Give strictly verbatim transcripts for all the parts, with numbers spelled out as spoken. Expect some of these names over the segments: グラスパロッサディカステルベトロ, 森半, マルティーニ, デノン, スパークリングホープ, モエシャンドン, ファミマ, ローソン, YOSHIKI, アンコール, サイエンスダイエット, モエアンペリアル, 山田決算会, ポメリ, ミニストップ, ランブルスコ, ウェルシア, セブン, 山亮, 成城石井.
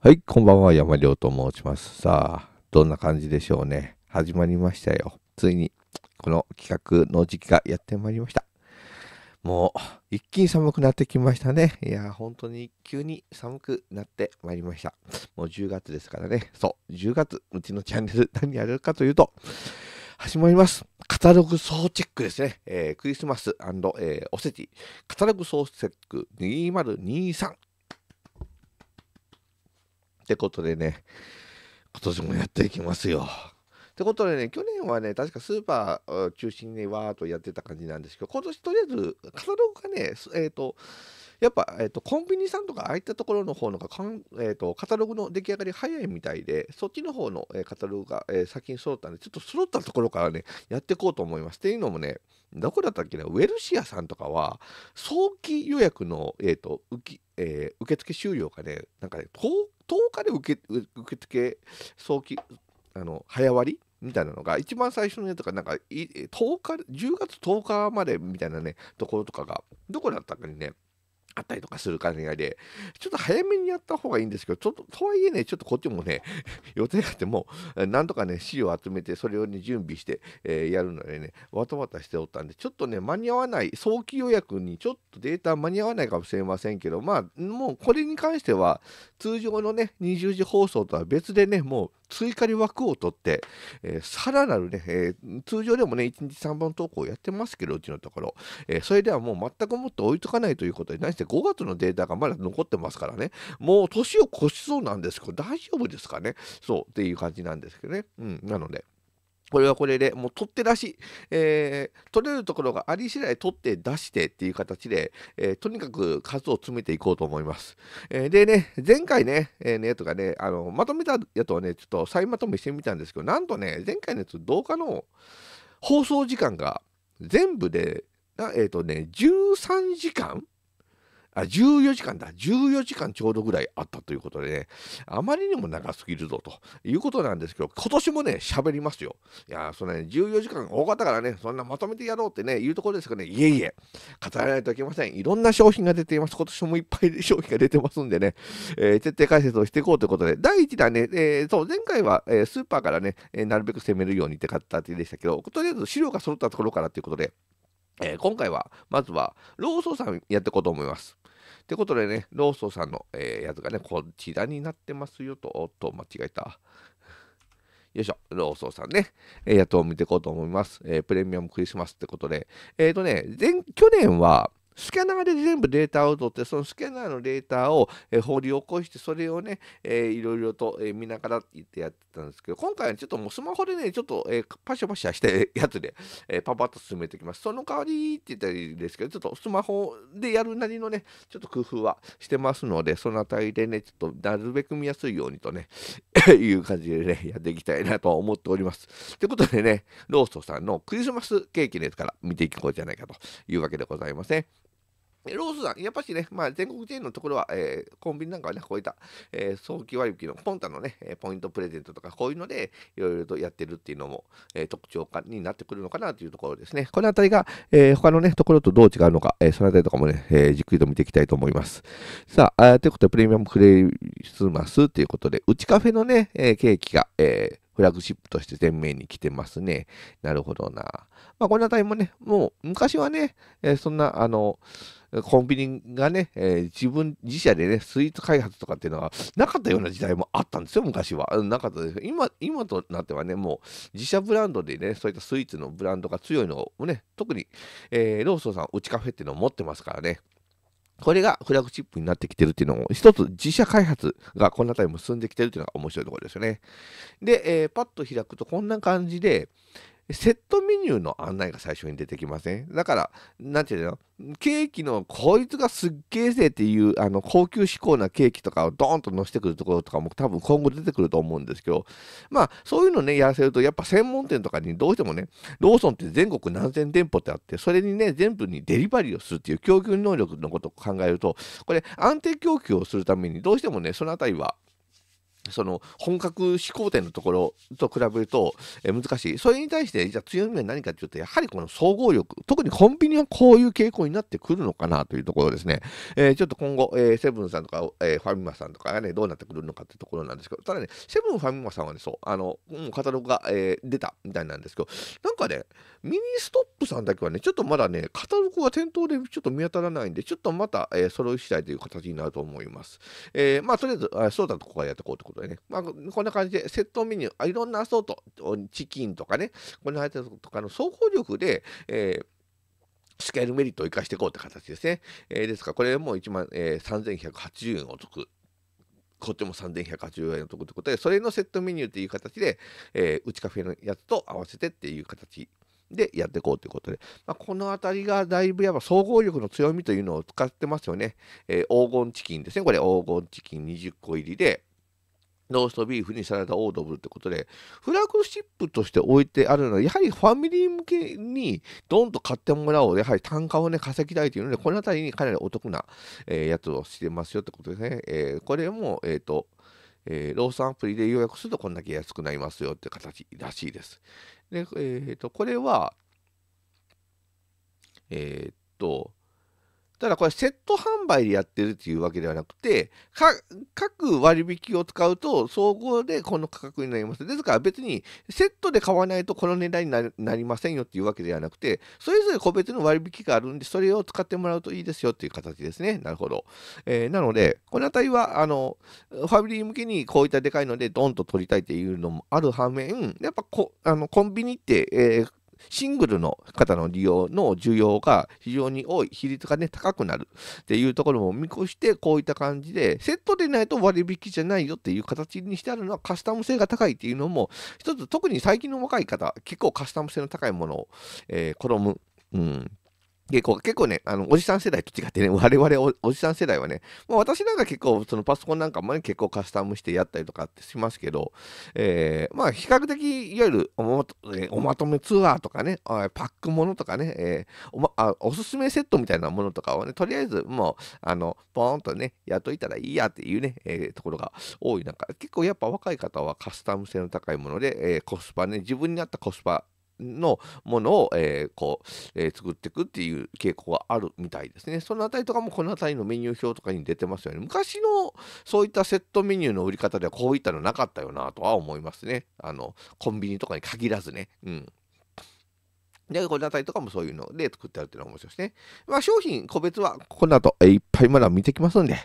はい、こんばんは、山亮と申します。さあ、どんな感じでしょうね。始まりましたよ。ついに、この企画の時期がやってまいりました。もう、一気に寒くなってきましたね。いやー、本当に急に寒くなってまいりました。もうじゅうがつですからね。そう、じゅうがつ、うちのチャンネル、何やるかというと、始まります。カタログ総チェックですね。えー、クリスマス&、えー、おせち、カタログ総チェックにせんにじゅうさん。ってことでね、今年もやっていきますよ。ってことでね、去年はね、確かスーパー中心にわーっとやってた感じなんですけど、今年とりあえずカタログがね、えっと、やっぱ、えー、とコンビニさんとかああいったところの方のがかん、えー、とカタログの出来上がり早いみたいで、そっちの方の、えー、カタログが、えー、先に揃ったんで、ちょっと揃ったところからね、やっていこうと思います。っていうのもね、どこだったっけね、ウェルシアさんとかは、早期予約の、えーと受えー、受付終了がね、なんかね、とおかで受け受付早期あの早割みたいなのが一番最初のやつがなんかとおかじゅうがつとおかまでみたいなねところとかがどこだったかにねあったりとかする感じで、ちょっと早めにやった方がいいんですけど、ちょっととはいえね、ちょっとこっちもね予定があってもなんとかね資料を集めてそれをね準備して、えー、やるのでねわたわたしておったんで、ちょっとね間に合わない、早期予約にちょっとデータ間に合わないかもしれませんけど、まあもうこれに関しては通常のねにじゅうじ放送とは別でね、もう追加で枠を取って、えー、さらなるね、えー、通常でもねいちにちさんぼん投稿やってますけど、うちのところ、えー、それではもう全くもって置いとかないということに対して、ごがつのデータがまだ残ってますからね、もう年を越しそうなんですけど大丈夫ですかね、そうっていう感じなんですけどね。うん、なのでこれはこれでもう取って出し、えー、取れるところがあり次第取って出してっていう形で、えー、とにかく数を詰めていこうと思います。えー、でね、前回ね、えー、のやつがね、あの、まとめたやつをね、ちょっと再まとめしてみたんですけど、なんとね、前回のやつ動画の放送時間が全部で、えっとね、じゅうさんじかん?あ、じゅうよじかんだ。じゅうよじかんちょうどぐらいあったということでね、あまりにも長すぎるぞということなんですけど、今年もね、喋りますよ。いやー、そのね、じゅうよじかん多かったからね、そんなまとめてやろうってね、いうところですけどね、いえいえ、語らないといけません。いろんな商品が出ています。今年もいっぱい商品が出てますんでね、えー、徹底解説をしていこうということで、だいいちだんね、えー、そう、前回は、えー、スーパーからね、えー、なるべく攻めるようにって形でしたけど、とりあえず資料が揃ったところからということで、えー、今回は、まずは、ローソンさんやっていこうと思います。ってことでね、ローソンさんの、えー、やつがね、こちらになってますよと、おっと、間違えた。よいしょ、ローソンさんね、えー、やつを見ていこうと思います。えー、プレミアムクリスマスってことで、えっとね、前、去年は、スキャナーで全部データを取って、そのスキャナーのデータを、えー、掘り起こして、それをね、えー、いろいろと、えー、見ながらって言ってやってたんですけど、今回はちょっともうスマホでね、ちょっと、えー、パシャパシャしてやつで、えー、パパッと進めていきます。その代わりって言ったらいいですけど、ちょっとスマホでやるなりのね、ちょっと工夫はしてますので、そのあたりでね、ちょっとなるべく見やすいようにとね、いう感じでね、やっていきたいなと思っております。ということでね、ローソンさんのクリスマスケーキのやつから見ていこうじゃないかというわけでございますね。ローソンさん、やっぱしね、まあ、全国チェーンのところは、えー、コンビニなんかはね、こういった、えー、早期割引のポンタのね、ポイントプレゼントとか、こういうので、いろいろとやってるっていうのも、えー、特徴化になってくるのかなというところですね。このあたりが、えー、他のね、ところとどう違うのか、えー、そのあたりとかもね、えー、じっくりと見ていきたいと思います。さあ、あということで、プレミアムクリスマスということで、うちカフェのね、えー、ケーキが、えーフラッグシップとして前面に来てますね。なるほどな。まあ、このあたりもね、もう昔はね、えー、そんな、あの、コンビニがね、えー、自分、自社でね、スイーツ開発とかっていうのはなかったような時代もあったんですよ、昔は。なかったです。今、今となってはね、もう自社ブランドでね、そういったスイーツのブランドが強いのをね、特に、えー、ローソンさん、うちカフェっていうのを持ってますからね。これがフラッグシップになってきてるっていうのも、一つ自社開発がこの辺りも進んできてるっていうのが面白いところですよね。で、えー、パッと開くとこんな感じで、セットメニューの案内が最初に出てきません、ね、だから、なんていうの、ケーキのこいつがすっげえぜっていう、あの、高級志向なケーキとかをドーンと乗せてくるところとかも多分今後出てくると思うんですけど、まあ、そういうのね、やらせると、やっぱ専門店とかにどうしてもね、ローソンって全国何千店舗ってあって、それにね、全部にデリバリーをするっていう供給能力のことを考えると、これ、安定供給をするためにどうしてもね、そのあたりは、その本格飛行点のところと比べると、えー、難しい。それに対してじゃあ強みは何かというと、やはりこの総合力、特にコンビニはこういう傾向になってくるのかなというところですね。えー、ちょっと今後、えー、セブンさんとか、えー、ファミマさんとかがねどうなってくるのかというところなんですけど、ただねセブンファミマさんはねそうあのカタログが、えー、出たみたいなんですけど、なんかねミニストップさんだけはねちょっとまだねカタログが店頭でちょっと見当たらないんで、ちょっとまた、えー、揃い次第という形になると思います。えー、まあとりあえずあそうだとここはやっていこうということでね、まあこんな感じでセットメニューあいろんなアソートチキンとかねこのアイテムとかの総合力で、えースケールメリットを生かしていこうって形ですね。えー、ですから、これもいちまん、えー、さんぜんひゃくはちじゅうえんお得。こっちもさんぜんひゃくはちじゅうえんお得ということで、それのセットメニューっていう形で、えー、うちカフェのやつと合わせてっていう形でやっていこうということで、まあ、このあたりがだいぶやっぱ総合力の強みというのを使ってますよね。えー、黄金チキンですね。これ黄金チキンにじゅっこ入りで、ローストビーフにサラダオードブルってことで、フラッグシップとして置いてあるのは、やはりファミリー向けにドンと買ってもらおう。やはり単価をね、稼ぎたいというので、このあたりにかなりお得な、えー、やつをしてますよってことですね。えー、これも、えっと、えー、ローソンアプリで予約するとこんだけ安くなりますよって形らしいです。で、えっと、これは、えっと、ただこれセット販売でやってるっていうわけではなくて、各割引を使うと総合でこの価格になります。ですから別にセットで買わないとこの値段に な, なりませんよっていうわけではなくて、それぞれ個別の割引があるんで、それを使ってもらうといいですよっていう形ですね。なるほど。えー、なので、このあたりはあのファミリー向けにこういったでかいのでドンと取りたいっていうのもある反面、やっぱこあのコンビニって、えーシングルの方の利用の需要が非常に多い、比率がね、高くなるっていうところも見越して、こういった感じで、セットでないと割引じゃないよっていう形にしてあるのは、カスタム性が高いっていうのも、一つ、特に最近の若い方、結構カスタム性の高いものを、えー、好む。うん結構、結構ね、あの、おじさん世代と違ってね、我々 お, おじさん世代はね、もう私なんか結構、そのパソコンなんかもね、結構カスタムしてやったりとかってしますけど、えー、まあ、比較的、いわゆるお ま, おまとめツアーとかね、パックものとかね、えーおまあ、おすすめセットみたいなものとかをね、とりあえずもう、あの、ポーンとね、やっといたらいいやっていうね、えー、ところが多い中、結構やっぱ若い方はカスタム性の高いもので、えー、コスパね、自分に合ったコスパ、のものを、えー、こう、えー、作っていくっていう傾向があるみたいですね。そのあたりとかもこのあたりのメニュー表とかに出てますよね。昔のそういったセットメニューの売り方ではこういったのなかったよなとは思いますね。あの、コンビニとかに限らずね。うん。で、このあたりとかもそういうので作ってあるっていうのは面白いですね。まあ、商品、個別はこの後、えー、いっぱいまだ見てきますんで。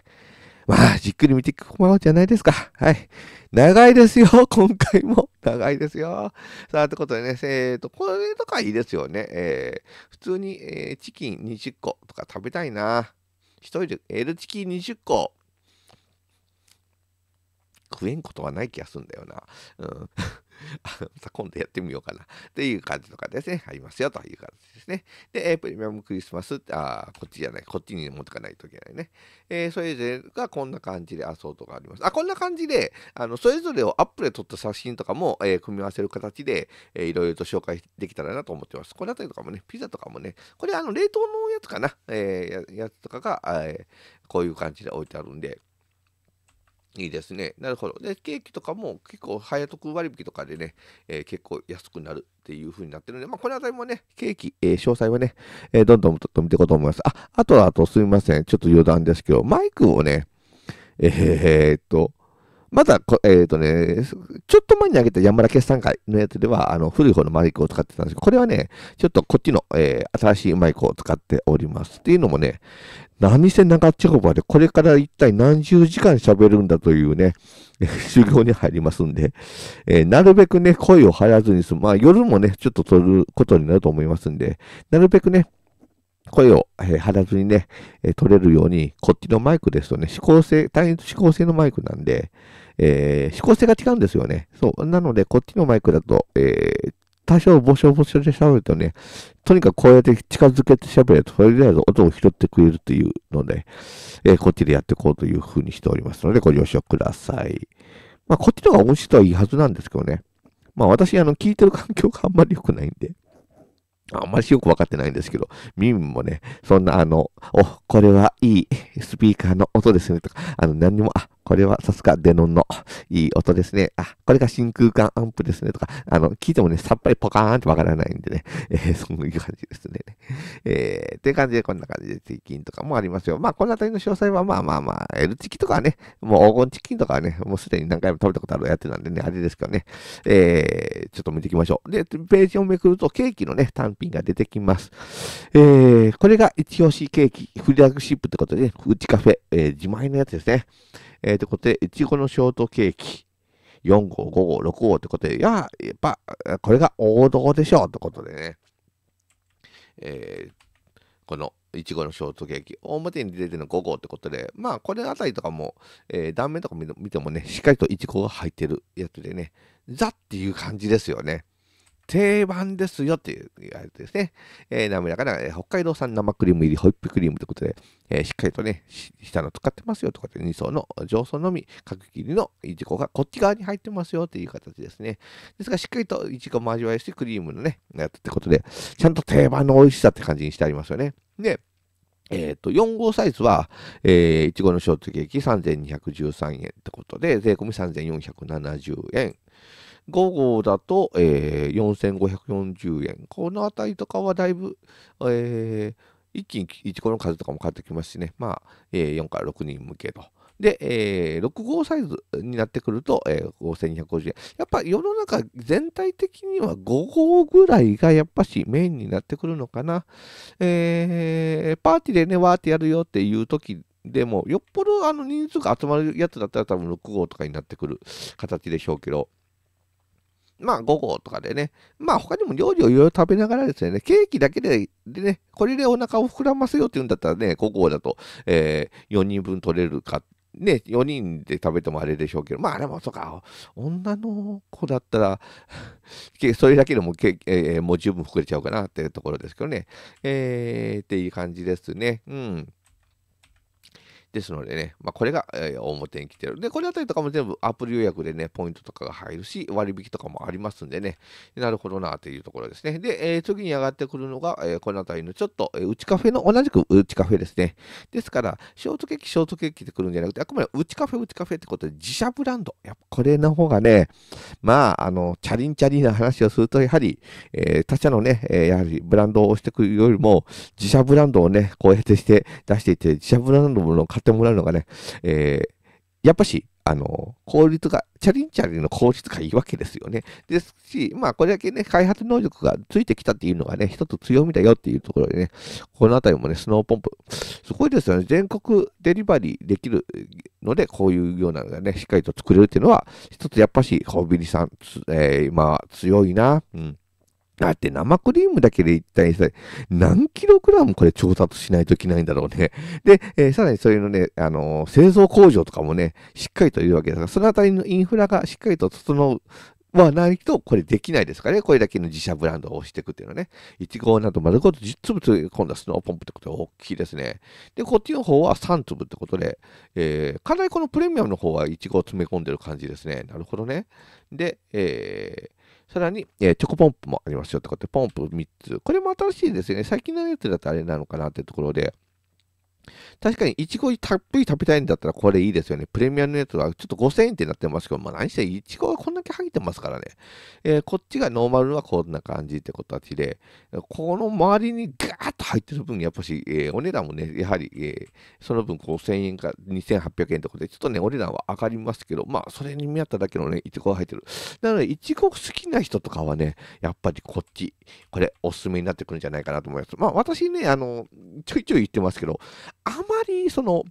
まあ、じっくり見ていくものじゃないですか。はい。長いですよ。今回も。長いですよ。さあ、ということでね、えっと、これとかいいですよね。えー、普通に、えー、チキンにじゅっことか食べたいな。一人で L チキンにじゅっこ。食えんことはない気がするんだよな。うん。今度やってみようかなっていう感じとかですね、ありますよという感じですね。で、プレミアムクリスマス、あこっちじゃない、こっちに持ってかないといけないね。えー、それぞれがこんな感じでアソートがあります。あ、こんな感じで、あのそれぞれをアップで撮った写真とかも、えー、組み合わせる形で、えー、いろいろと紹介できたらなと思ってます。この辺りとかもね、ピザとかもね、これあの冷凍のやつかな、えー、やつとかが、えー、こういう感じで置いてあるんで、いいですね。なるほど。で、ケーキとかも結構早得割引とかでね、えー、結構安くなるっていう風になってるので、まあ、このあたりもね、ケーキ、えー、詳細はね、えー、どんどんと見ていこうと思います。あ、あとは、あとすみません。ちょっと余談ですけど、マイクをね、えー、っと、まだ、えっとね、ちょっと前に上げた山田決算会のやつでは、あの、古い方のマイクを使ってたんですけど、これはね、ちょっとこっちの、えー、新しいマイクを使っております。っていうのもね、何せ長丁場で、これから一体何十時間喋るんだというね、修行に入りますんで、えー、なるべくね、声を張らずに済む。まあ、夜もね、ちょっと撮ることになると思いますんで、なるべくね、声を、えー、張らずにね、えー、取れるように、こっちのマイクですとね、指向性、単一指向性のマイクなんで、えー、指向性が違うんですよね。そう。なので、こっちのマイクだと、えー、多少ぼしょぼしょで喋るとね、とにかくこうやって近づけて喋ると、とりあえず音を拾ってくれるというので、えー、こっちでやっていこうというふうにしておりますので、ご了承ください。まあ、こっちの方が音質はいいはずなんですけどね。まあ、私、あの、聞いてる環境があんまり良くないんで。あんまりよく分かってないんですけど、耳もね、そんなあの、お、これはいいスピーカーの音ですねとか、あの、何にも、あ、これはさすがデノンのいい音ですね。あ、これが真空管アンプですねとか、あの、聞いてもね、さっぱりポカーンってわからないんでね、えー、そういう感じですね。えー、という感じで、こんな感じでチキンとかもありますよ。まあ、このあたりの詳細はまあまあまあ、L チキとかはね、もう黄金チキンとかはね、もうすでに何回も食べたことあるやつなんでね、あれですけどね、えー、ちょっと見ていきましょう。で、ページをめくるとケーキのね、単品が出てきます。えー、これが一押しケーキ、フラッグシップってことで、ね、うちカフェ、えー、自前のやつですね。えー、ということで、いちごのショートケーキ、よん号、ご号、ろく号ってことで、いや、やっぱ、これが王道でしょうってことでね、えー、このいちごのショートケーキ、表に出てるのご号ってことで、まあ、これあたりとかも、えー、断面とか見てもね、しっかりといちごが入ってるやつでね、ザっていう感じですよね。定番ですよっていうやつですね。えー、滑らかな、えー、北海道産生クリーム入りホイップクリームということで、えー、しっかりとね、下の使ってますよとかって、に層の上層のみ、角切りのいちごがこっち側に入ってますよっていう形ですね。ですが、しっかりといちごも味わいして、クリームのね、やつってことで、ちゃんと定番の美味しさって感じにしてありますよね。で、えっと、よん号サイズは、えー、いちごのショートケーキさんぜんにひゃくじゅうさんえんってことで、税込みさんぜんよんひゃくななじゅうえん。ご号だと、えー、よんせんごひゃくよんじゅうえん。このあたりとかはだいぶ、えー、一気にいち個の数とかも変わってきますしね。まあ、えー、よんからろくにん向けと。で、えー、ろく号サイズになってくると、えー、ごせんにひゃくごじゅうえん。やっぱ世の中全体的にはご号ぐらいがやっぱしメインになってくるのかな。えー、パーティーでね、わーってやるよっていう時でも、よっぽどあの人数が集まるやつだったら多分ろく号とかになってくる形でしょうけど。まあご号とかでね、まあ他にも料理をいろいろ食べながらですね、ケーキだけで、でね、これでお腹を膨らませようっていうんだったらね、ご号だと、えー、よにんぶん取れるか、ね、よにんで食べてもあれでしょうけど、まああれもそうか、女の子だったら、それだけでもケーキ、えー、もう十分膨れちゃうかなっていうところですけどね、えー、っていう感じですね。うん。ですのでね、まあ、これが、えー、表に来てる。で、これあたりとかも全部アプリ予約でね、ポイントとかが入るし、割引とかもありますんでね、なるほどなというところですね。で、えー、次に上がってくるのが、えー、このあたりのちょっと、えー、うちカフェの、同じくうちカフェですね。ですから、ショートケーキ、ショートケーキってくるんじゃなくて、あくまでうちカフェ、うちカフェってことで、自社ブランド。やっぱこれの方がね、まあ、あの、チャリンチャリンな話をすると、やはり、えー、他社のね、えー、やはりブランドを押してくるよりも、自社ブランドをね、こうやってして出していて、自社ブランドの買ってもらうのがね、えー、やっぱし、あの、効率が、チャリンチャリンの効率がいいわけですよね。ですし、まあ、これだけね、開発能力がついてきたっていうのがね、一つ強みだよっていうところでね、このあたりもね、スノーポンプ、すごいですよね。全国デリバリーできるので、こういうようなのがね、しっかりと作れるっていうのは、一つやっぱし、コンビニさん、えー、今は強いな。うん。だって生クリームだけで一体何キログラムこれ調達しないといけないんだろうね。で、えー、さらにそれのね、あのー、製造工場とかもね、しっかりといるわけですから、そのあたりのインフラがしっかりと整う。はないと、これできないですからね。これだけの自社ブランドを押していくっていうのはね。いち号など丸ごとじゅう粒、今度はスノーポンプってことは大きいですね。で、こっちの方はさん粒ってことで、えー、かなりこのプレミアムの方はいち号を詰め込んでる感じですね。なるほどね。で、えーさらに、えー、チョコポンプもありますよってことで、ポンプみっつ。これも新しいですよね。最近のやつだとあれなのかなっていうところで。確かに、いちごたっぷり食べたいんだったらこれいいですよね。プレミアムのやつはちょっとごせんえんってなってますけど、まあ何していちごがこんだけ入ってますからね。えー、こっちがノーマルはこんな感じって形で、この周りにガーッと入ってる分、やっぱし、えー、お値段もね、やはり、えー、その分ごせんえんかにせんはっぴゃくえんってことで、ちょっとね、お値段は上がりますけど、まあそれに見合っただけのね、いちごが入ってる。なので、いちご好きな人とかはね、やっぱりこっち、これおすすめになってくるんじゃないかなと思います。まあ私ね、あの、ちょいちょい言ってますけど、あまりその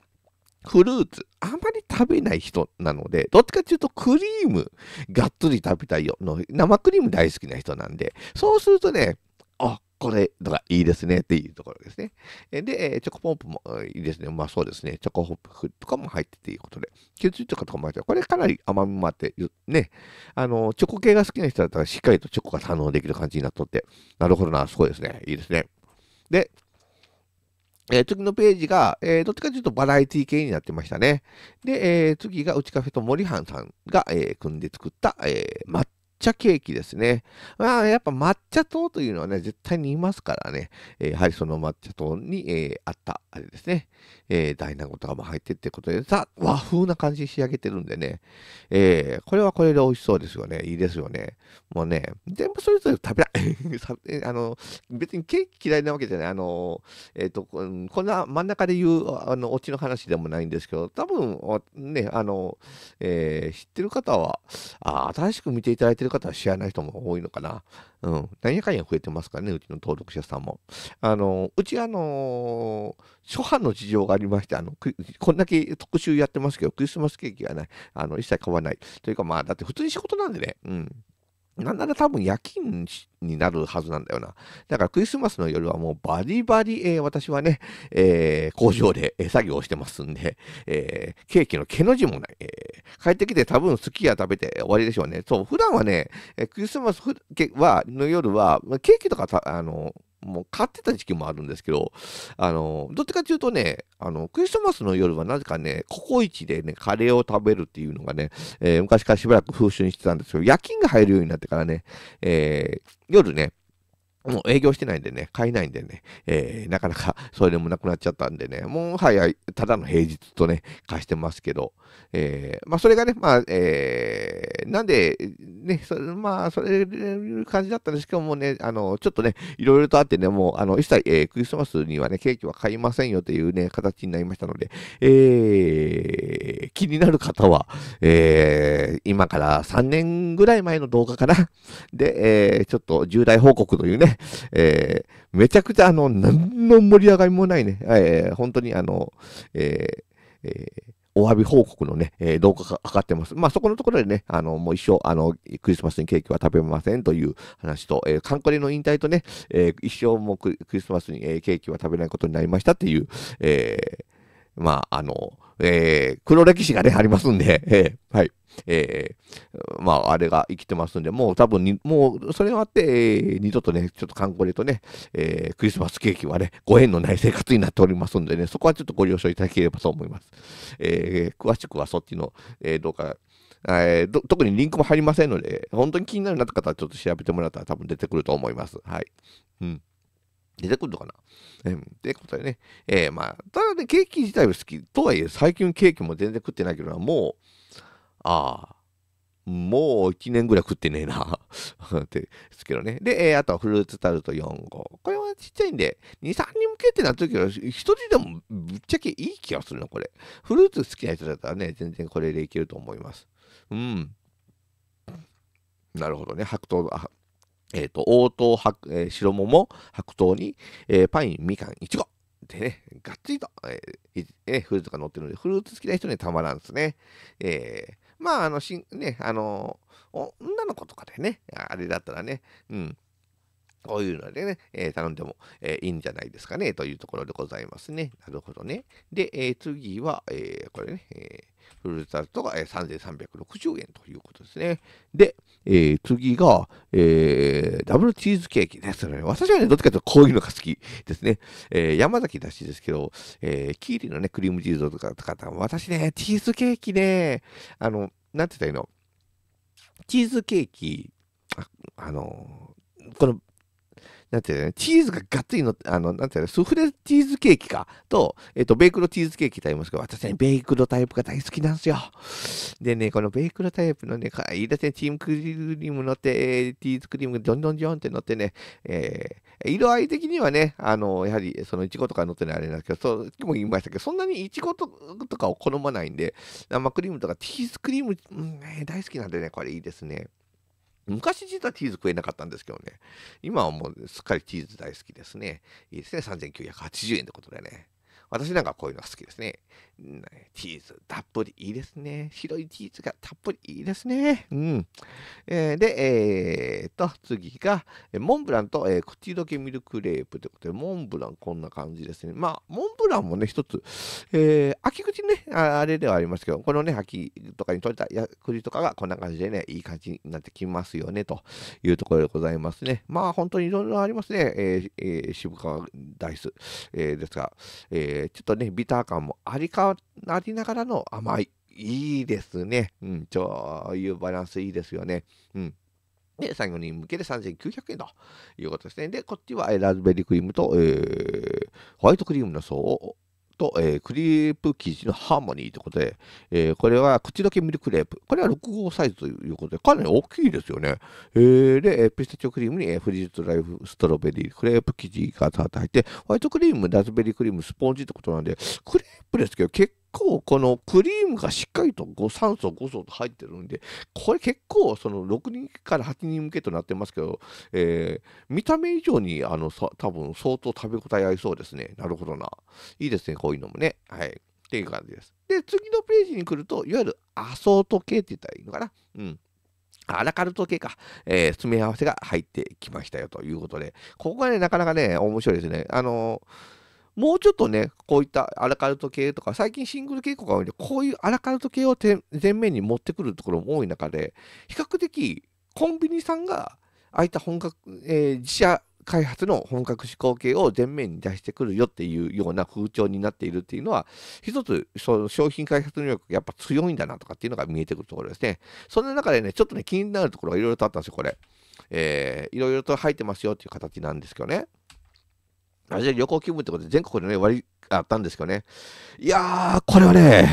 フルーツ、あまり食べない人なので、どっちかっていうとクリーム、がっつり食べたいよの、生クリーム大好きな人なんで、そうするとね、あ、これとかいいですねっていうところですね。で、チョコポンプもいいですね。まあそうですね。チョコホップとかも入ってていうことで、ケチューとかとかも入って、これかなり甘みもあって、ね、あの、チョコ系が好きな人だったらしっかりとチョコが堪能できる感じになっとって、なるほどな、すごいですね。いいですね。で、えー、次のページが、えー、どっちかというとバラエティ系になってましたね。で、えー、次がうちカフェと森半さんが、えー、組んで作った、えー、抹茶ケーキですね。まあ、やっぱ抹茶糖というのはね、絶対にいますからね、えー、やはりその抹茶糖に、えー、あった、あれですね、えー、大納言とかも入ってってことで、さ、和風な感じに仕上げてるんでね、えー、これはこれで美味しそうですよね、いいですよね。もうね、全部それぞれ食べたい。あの、別にケーキ嫌いなわけじゃない、あの、えっと、こんな真ん中で言う、あの、オチの話でもないんですけど、多分、ね、あの、えー、知ってる方は、あ、新しく見ていただいてる方は知らない人も多いのかな。うん。何やかんや増えてますからね、うちの登録者さんも。あの、うちあの、初版の事情がありまして、あの、こんだけ特集やってますけど、クリスマスケーキがない。あの、一切買わない。というか、まあ、だって普通に仕事なんでね。うん。なんなら多分夜勤になるはずなんだよな。だからクリスマスの夜はもうバリバリ、えー、私はね、えー、工場で作業をしてますんで、えー、ケーキの毛の字もない。えー、帰ってきて多分すき家食べて終わりでしょうね。そう、普段はね、クリスマスはの夜はケーキとかた、あの、もう買ってた時期もあるんですけど、あの、どっちかというとね、あの、クリスマスの夜はなぜかね、ココイチでね、カレーを食べるっていうのがね、えー、昔からしばらく風習にしてたんですけど、夜勤が入るようになってからね、えー、夜ね、もう営業してないんでね、買えないんでね、えー、なかなかそれでもなくなっちゃったんでね、もう早い、ただの平日とね、貸してますけど、えー、まあそれがね、まあ、えー、なんで、ね、それ、まあ、それ、いう感じだったんですけどもね、あの、ちょっとね、いろいろとあってね、もう、あの、一切、えー、クリスマスにはね、ケーキは買いませんよというね、形になりましたので、えー、気になる方は、えー、今からさんねんぐらい前の動画かな、で、えー、ちょっと重大報告というね、えー、めちゃくちゃあの何の盛り上がりもないね、えー、本当にあの、えーえー、お詫び報告のね、えー、動画が上がってます。まあそこのところでね、あのもう一生あのクリスマスにケーキは食べませんという話と、えー、カンコレの引退とね、えー、一生もう ク, クリスマスに、えー、ケーキは食べないことになりましたっていう、えー、まああの、えー、黒歴史がねありますんで、えー、はい。えー、まあ、あれが生きてますんで、もう多分に、もう、それがあって、えー、二度とね、ちょっとカンコレとね、えー、クリスマスケーキはね、ご縁のない生活になっておりますんでね、そこはちょっとご了承いただければと思います。えー、詳しくはそっちの、えー、動画、えーど、特にリンクも入りませんので、本当に気になるなって方はちょっと調べてもらったら多分出てくると思います。はい。うん。出てくるのかな、うん、ってことでね、えー、まあ、ただね、ケーキ自体は好き。とはいえ、最近ケーキも全然食ってないけど、もう、ああ、もう一年ぐらい食ってねえな。って、ですけどね。で、えー、あとはフルーツタルトよんごう。これはちっちゃいんで、に、さんにん向けってなってるけど、ひとりでもぶっちゃけいい気がするな、これ。フルーツ好きな人だったらね、全然これでいけると思います。うん。なるほどね。白桃、あ、えっと、黄桃、白、えー、白桃、白桃に、えー、パイン、みかん、いちご。でね、がっつりと、えーえー、フルーツが乗ってるので、フルーツ好きな人にはたまらんですね。えーまあ、あの、しん、ね、あの、女の子とかでね、あれだったらね、うん、こういうのでね、えー、頼んでも、えー、いいんじゃないですかね、というところでございますね。なるほどね。で、えー、次は、えー、これね、えー、フルーツタルトが、えー、さんぜんさんびゃくろくじゅうえんということですね。で、えー、次が、えー、ダブルチーズケーキですね。私はね、どっちかというとこういうのが好きですね。えー、山崎だしですけど、えー、キーリのね、クリームチーズとか、とか私ね、チーズケーキね、あの、なんて言ったらいいの、チーズケーキ、あ、あの、この、なんていうね、チーズがガッツリの、あの、なんていうの、スフレチーズケーキか、と、えっと、ベイクドチーズケーキと言いますけど、私ね、ベイクドタイプが大好きなんですよ。でね、このベイクドタイプのね、かいいですね、チームクリーム乗って、えー、チーズクリームがどんどんどんって乗ってね、えー、色合い的にはね、あの、やはり、その、イチゴとか乗ってないあれなんですけど、そう、今も言いましたけど、そんなにイチゴとかを好まないんで、生クリームとか、チーズクリーム、うん、大好きなんでね、これいいですね。昔実はチーズ食えなかったんですけどね。今はもうすっかりチーズ大好きですね。いいですね。さんぜんきゅうひゃくはちじゅうえんってことでね。私なんかこういうのが好きですね。チーズたっぷりいいですね。白いチーズがたっぷりいいですね。うん。えー、で、えー、っと、次が、モンブランと、えー、口どけミルクレープということで、モンブランこんな感じですね。まあ、モンブランもね、一つ、えー、秋口ね、あれではありますけど、このね、秋とかに取れた栗とかがこんな感じでね、いい感じになってきますよね、というところでございますね。まあ、本当にいろいろありますね。えーえー、渋川ダイス、えー、ですが、えーちょっとね、ビター感もありか、ありながらの甘い。いいですね。うん、そういうバランスいいですよね。うん。で、最後に向けてさんぜんきゅうひゃくえんということですね。で、こっちはラズベリークリームと、えー、ホワイトクリームの層と、えー、クリープ生地のハーモニーということで、えー、これは口どけミルクレープ。これはろくごうサイズということで、かなり大きいですよね。えー、で、ピスタチオクリームに、えー、フリーズドライフストロベリー、クレープ生地が入って、ホワイトクリーム、ラズベリークリーム、スポンジということなんで、クレープですけど、結構結構このクリームがしっかりとごさんそうごそうと入ってるんで、これ結構そのろくにんからはちにん向けとなってますけど、えー、見た目以上にあの多分相当食べ応え合いそうですね。なるほどな。いいですね、こういうのもね。はい。っていう感じです。で、次のページに来ると、いわゆるアソート系って言ったらいいのかな。うん。アラカルト系か、えー、詰め合わせが入ってきましたよということで、ここがね、なかなかね、面白いですね。あのー、もうちょっとね、こういったアラカルト系とか、最近シングル系とか多いんで、こういうアラカルト系を前面に持ってくるところも多い中で、比較的コンビニさんが、ああいった本格、えー、自社開発の本格志向系を前面に出してくるよっていうような風潮になっているっていうのは、一つ、その商品開発能力がやっぱ強いんだなとかっていうのが見えてくるところですね。そんな中でね、ちょっとね、気になるところがいろいろとあったんですよ、これ。えー、いろいろと入ってますよっていう形なんですけどね。旅行気分ってことで全国でね、割りあったんですけどね。いやー、これはね、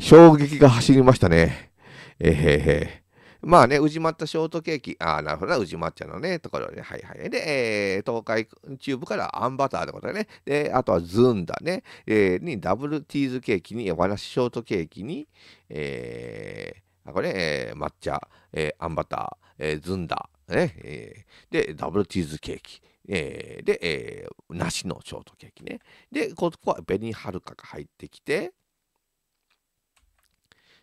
衝撃が走りましたね。えー、へーへー。まあね、宇治抹茶ショートケーキ。ああ、なるほどな、宇治抹茶のね、ところで、ね、はいはい。で、えー、東海中部からあんバターってことでね。で、あとはずんだね。えー、に、ダブルチーズケーキに、和梨ショートケーキに、えー、これ、えー、抹茶、えー、あんバター、えー、ずんだ、ね、えー。で、ダブルチーズケーキ。えー、で、えー、梨のショートケーキね。で、ここは紅はるかが入ってきて、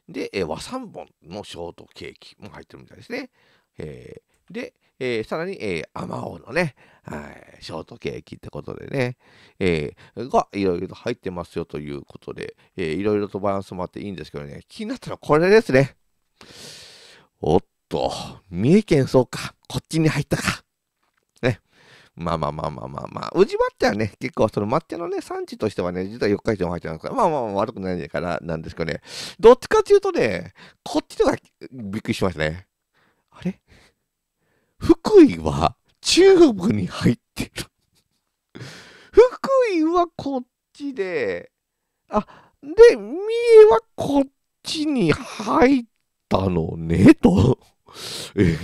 で、えー、和三本のショートケーキも入ってるみたいですね。えー、で、えー、さらに、えー、あまおうのね、はい、ショートケーキってことでね、えー、がいろいろと入ってますよということで、えー、いろいろとバランスもあっていいんですけどね、気になったのはこれですね。おっと、三重県そうか、こっちに入ったか。ね。まあまあまあまあまあまあ、宇治抹茶はね、結構その抹茶のね、産地としてはね、実は四日市も入ってるんですから、まあまあ悪くないからなんですけどね、どっちかっていうとね、こっちのがびっくりしましたね。あれ？福井は中国に入ってる。福井はこっちで、あ、で、三重はこっちに入ったのね、と。え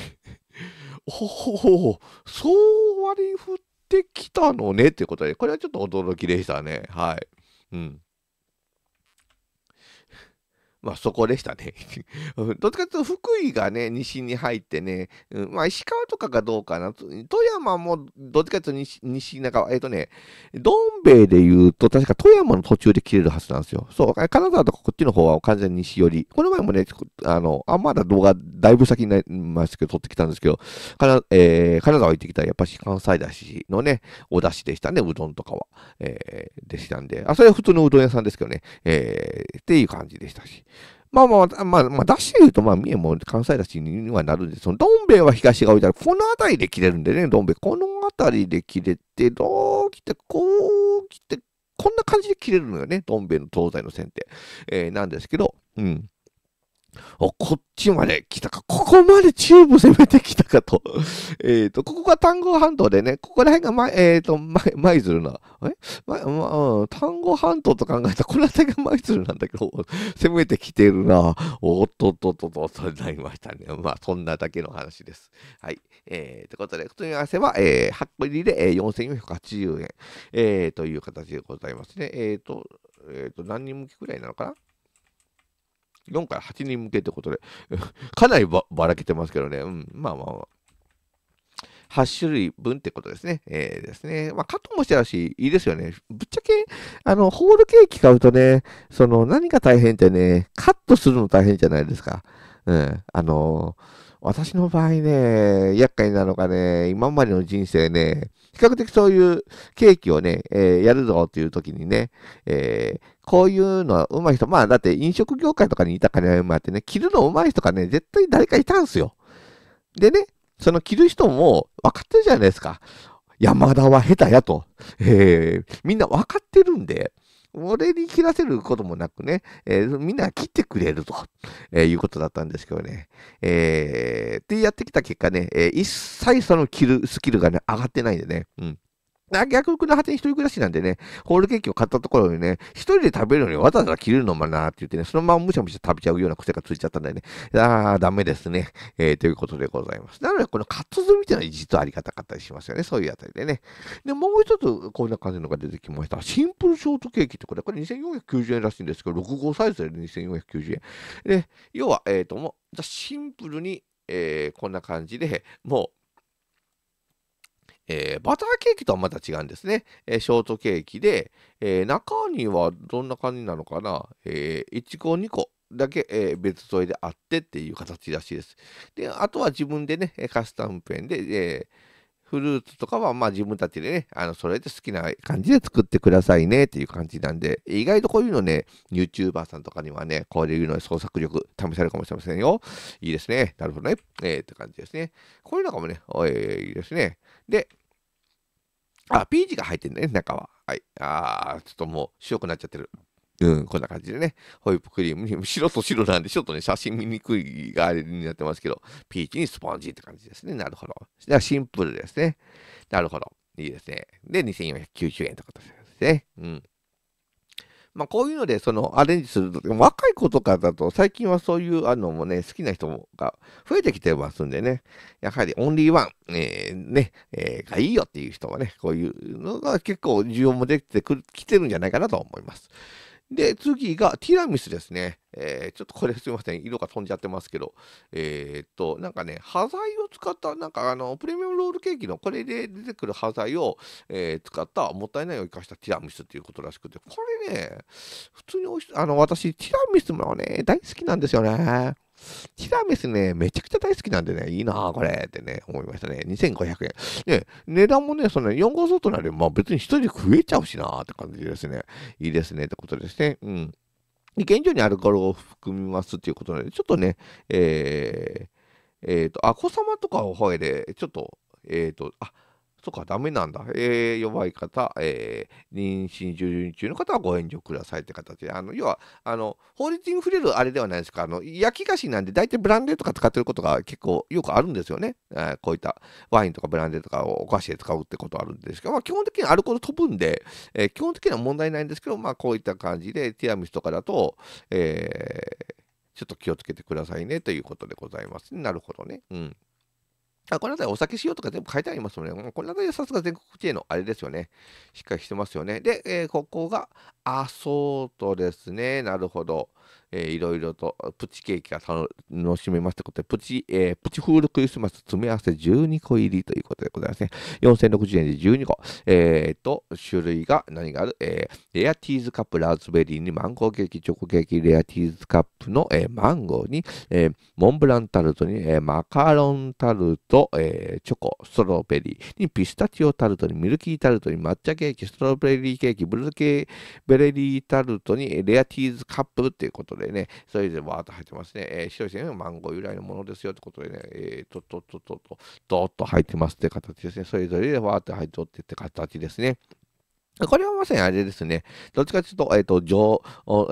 おお、そう割り振ってきたのねってことで、これはちょっと驚きでしたね。はい。うん。まあそこでしたね。どっちかというと福井がね、西に入ってね、うん、まあ石川とかがどうかな。富山もどっちかというと 西, 西中は、えっ、ー、とね、どん兵衛でいうと確か富山の途中で切れるはずなんですよ。そう、金沢とかこっちの方は完全に西寄り。この前もね、あの、あまだ動画だいぶ先になりますけど撮ってきたんですけど、金、えー、金沢行ってきたらやっぱり関西だしのね、お出汁でしたね、うどんとかは。えー、でしたんで、あ、それは普通のうどん屋さんですけどね、えー、っていう感じでしたし。まあまあ、まあ、まあ、だしで言うと、まあ、三重も関西だしにはなるんです。その、どん兵衛は東が置いてある。この辺りで切れるんでね、どん兵衛。この辺りで切れて、どう切って、こう切って、こんな感じで切れるのよね、どん兵衛の東西の線って。えー、なんですけど、うん。お、こっちまで来たか。ここまで中部攻めてきたかと。えっと、ここが丹後半島でね、ここら辺が、ま、えっ、ー、と、舞鶴な、えま、ま、うん、丹後半島と考えたら、この辺が舞鶴なんだけど、攻めてきてるな。おっとっとっとっと、となりましたね。まあ、そんなだけの話です。はい。えー、ということで、組み合わせは、えー、はちこいりで、えー、よんせんよんひゃくはちじゅうえん、えー、という形でございますね。えっ、ー、と、えっ、ー、と、何人向けくらいなのかなよんからはちにん向けってことで、かなり ば, ばらけてますけどね、うん、まあまあまあ。はちしゅるいぶんってことですね。えー、ですね。まあ、カットもしてあるし、いいですよね。ぶっちゃけ、あの、ホールケーキ買うとね、その、何が大変ってね、カットするの大変じゃないですか。うん。あのー、私の場合ね、厄介なのがね、今までの人生ね、比較的そういうケーキをね、えー、やるぞっていう時にね、えー、こういうのは上手い人、まあだって飲食業界とかにいたからもあってね、着るの上手い人がね、絶対誰かいたんすよ。でね、その着る人も分かってるじゃないですか。山田は下手やと。えー、みんな分かってるんで、俺に切らせることもなくね、えー、みんな切ってくれると、えー、いうことだったんですけどね。えー、ってやってきた結果ね、えー、一切その切るスキルがね、上がってないんでね。うん。逆にこの果てに一人暮らしなんでね、ホールケーキを買ったところにね、一人で食べるのにわざわざ切るのもなーって言ってね、そのままむしゃむしゃ食べちゃうような癖がついちゃったんだよね。あー、ダメですね。えー、ということでございます。なので、このカツズみたいなのは実はありがたかったりしますよね。そういうあたりでね。で、もう一つ、こんな感じのが出てきました。シンプルショートケーキってこれ、これにせんよんひゃくきゅうじゅうえんらしいんですけど、ろくごうサイズでにせんよんひゃくきゅうじゅうえん。で、要は、えっと、もう、シンプルに、えー、こんな感じで、もう、えー、バターケーキとはまた違うんですね。えー、ショートケーキで、えー、中にはどんな感じなのかな、えー、いっこにこだけ、えー、別添えであってっていう形らしいです。で、あとは自分でね、カスタムペンで、えー、フルーツとかはまあ自分たちでね、あのそれで好きな感じで作ってくださいねっていう感じなんで、意外とこういうのね、YouTuber さんとかにはね、こういうの創作力試されるかもしれませんよ。いいですね。なるほどね。えー、って感じですね。こういうのかもね、えー、いいですね。で、あ、ピーチが入ってるんだね、中は。はい。あー、ちょっともう白くなっちゃってる。うん、こんな感じでね。ホイップクリームに、白と白なんで、ちょっとね、写真見にくいがあれになってますけど、ピーチにスポンジって感じですね。なるほど。じゃあシンプルですね。なるほど。いいですね。で、にせんよんひゃくきゅうじゅうえんとかですね。うん。まあ、こういうので、その、アレンジすると、若い子とかだと、最近はそういう、あの、もね、好きな人が増えてきてますんでね、やはりオンリーワン、えー、ね、えー、がいいよっていう人はね、こういうのが結構需要もできてくる、来てるんじゃないかなと思います。で、次が、ティラミスですね。えー、ちょっとこれすみません。色が飛んじゃってますけど、えー、っと、なんかね、端材を使った、なんかあの、プレミアムロールケーキのこれで出てくる端材を、えー、使った、もったいないを生かしたティラミスっていうことらしくて、これね、普通においしい、あの、私、ティラミスもね、大好きなんですよね。ティラミスね、めちゃくちゃ大好きなんでね、いいなぁ、これってね、思いましたね。にせんごひゃくえん。ね、値段もね、そのよんごう相当なんで、まあ別にひとりで食えちゃうしなぁって感じですね。いいですねってことですね。うん。現状にアルコールを含みますっていうことなので、ちょっとね、えー、えーと、あ、子様とかを吠えで、ちょっと、えーと、あ、そうか、ダメなんだ。えー、弱い方、えー、妊娠じゅうに中の方はご援助くださいって形で、あの、要は、あの、法律に触れるあれではないですか、あの、焼き菓子なんで、大体ブランデーとか使ってることが結構よくあるんですよね。えー、こういったワインとかブランデーとかをお菓子で使うってことあるんですけど、まあ、基本的にアルコール飛ぶんで、えー、基本的には問題ないんですけど、まあ、こういった感じで、ティラミスとかだと、えー、ちょっと気をつけてくださいねということでございます。なるほどね。うん。あ、この辺りお酒しようとか全部書いてありますので、ね、この辺りさすが全国チェーンのあれですよね。しっかりしてますよね。で、えー、ここがアソートですね。なるほど。えー、いろいろとプチケーキが楽しめますということで、プチ、えー、プチフールクリスマス詰め合わせじゅうにこ入りということでございますね。よんせんろくじゅうえんでじゅうにこ。えー、っと、種類が何がある、えー、レアチーズカップ、ラズベリーにマンゴーケーキ、チョコケーキ、レアチーズカップの、えー、マンゴーに、えー、モンブランタルトに、えー、マカロンタルト、えー、チョコ、ストロベリーにピスタチオタルトにミルキータルトに抹茶ケーキ、ストロベリーケーキ、ブルーケベレリータルトにレアチーズカップっていうことででね、それでわーっと入ってますね。えー、白い線はマンゴー由来のものですよってことでね、えー、とっとっとっとっと、どーっと入ってますって形ですね。それぞれでわーっと入っておってって形ですね。これはまさにあれですね。どっちかというと、えっと、女、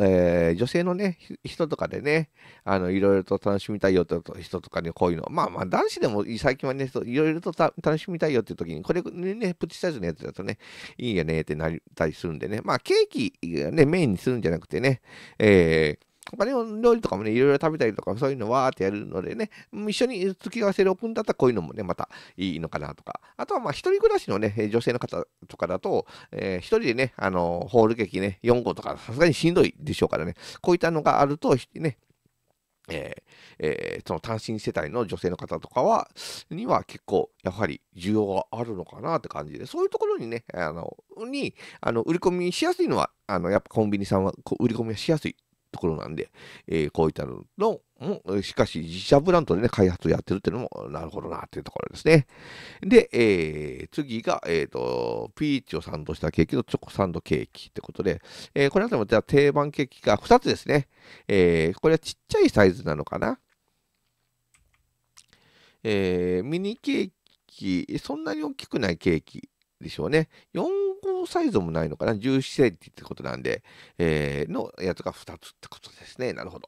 えー、女性のね、人とかでね、あの、いろいろと楽しみたいよって人とかね、こういうの。まあまあ、男子でも最近はね、いろいろと楽しみたいよっていう時に、これね、プチサイズのやつだとね、いいよねってなったりするんでね。まあ、ケーキね、メインにするんじゃなくてね、えー、他の料理とかもね、いろいろ食べたりとか、そういうのわーってやるのでね、一緒に付き合わせでおくんだったら、こういうのもね、またいいのかなとか。あとは、まあ、一人暮らしのね、女性の方とかだと、えー、一人でね、あの、ホールケーキね、よんこうとか、さすがにしんどいでしょうからね、こういったのがあると、ね、えーえー、その単身世帯の女性の方とかは、には結構、やはり需要があるのかなって感じで、そういうところにね、あの、に、あの売り込みしやすいのは、あの、やっぱコンビニさんは売り込みがしやすい。ところなんで、えー、こういったのの、うん、しかし自社ブランドでね、開発をやってるっていうのも、なるほどなっていうところですね。で、えー、次が、えっと、ピーチをサンドしたケーキとチョコサンドケーキってことで、えー、これあたりもじゃあ定番ケーキがふたつですね。えー、これはちっちゃいサイズなのかな。えー、ミニケーキ、そんなに大きくないケーキ。でしょうね。よんごうサイズもないのかな。じゅうよんセンチってことなんで、えー、のやつがふたつってことですね。なるほど。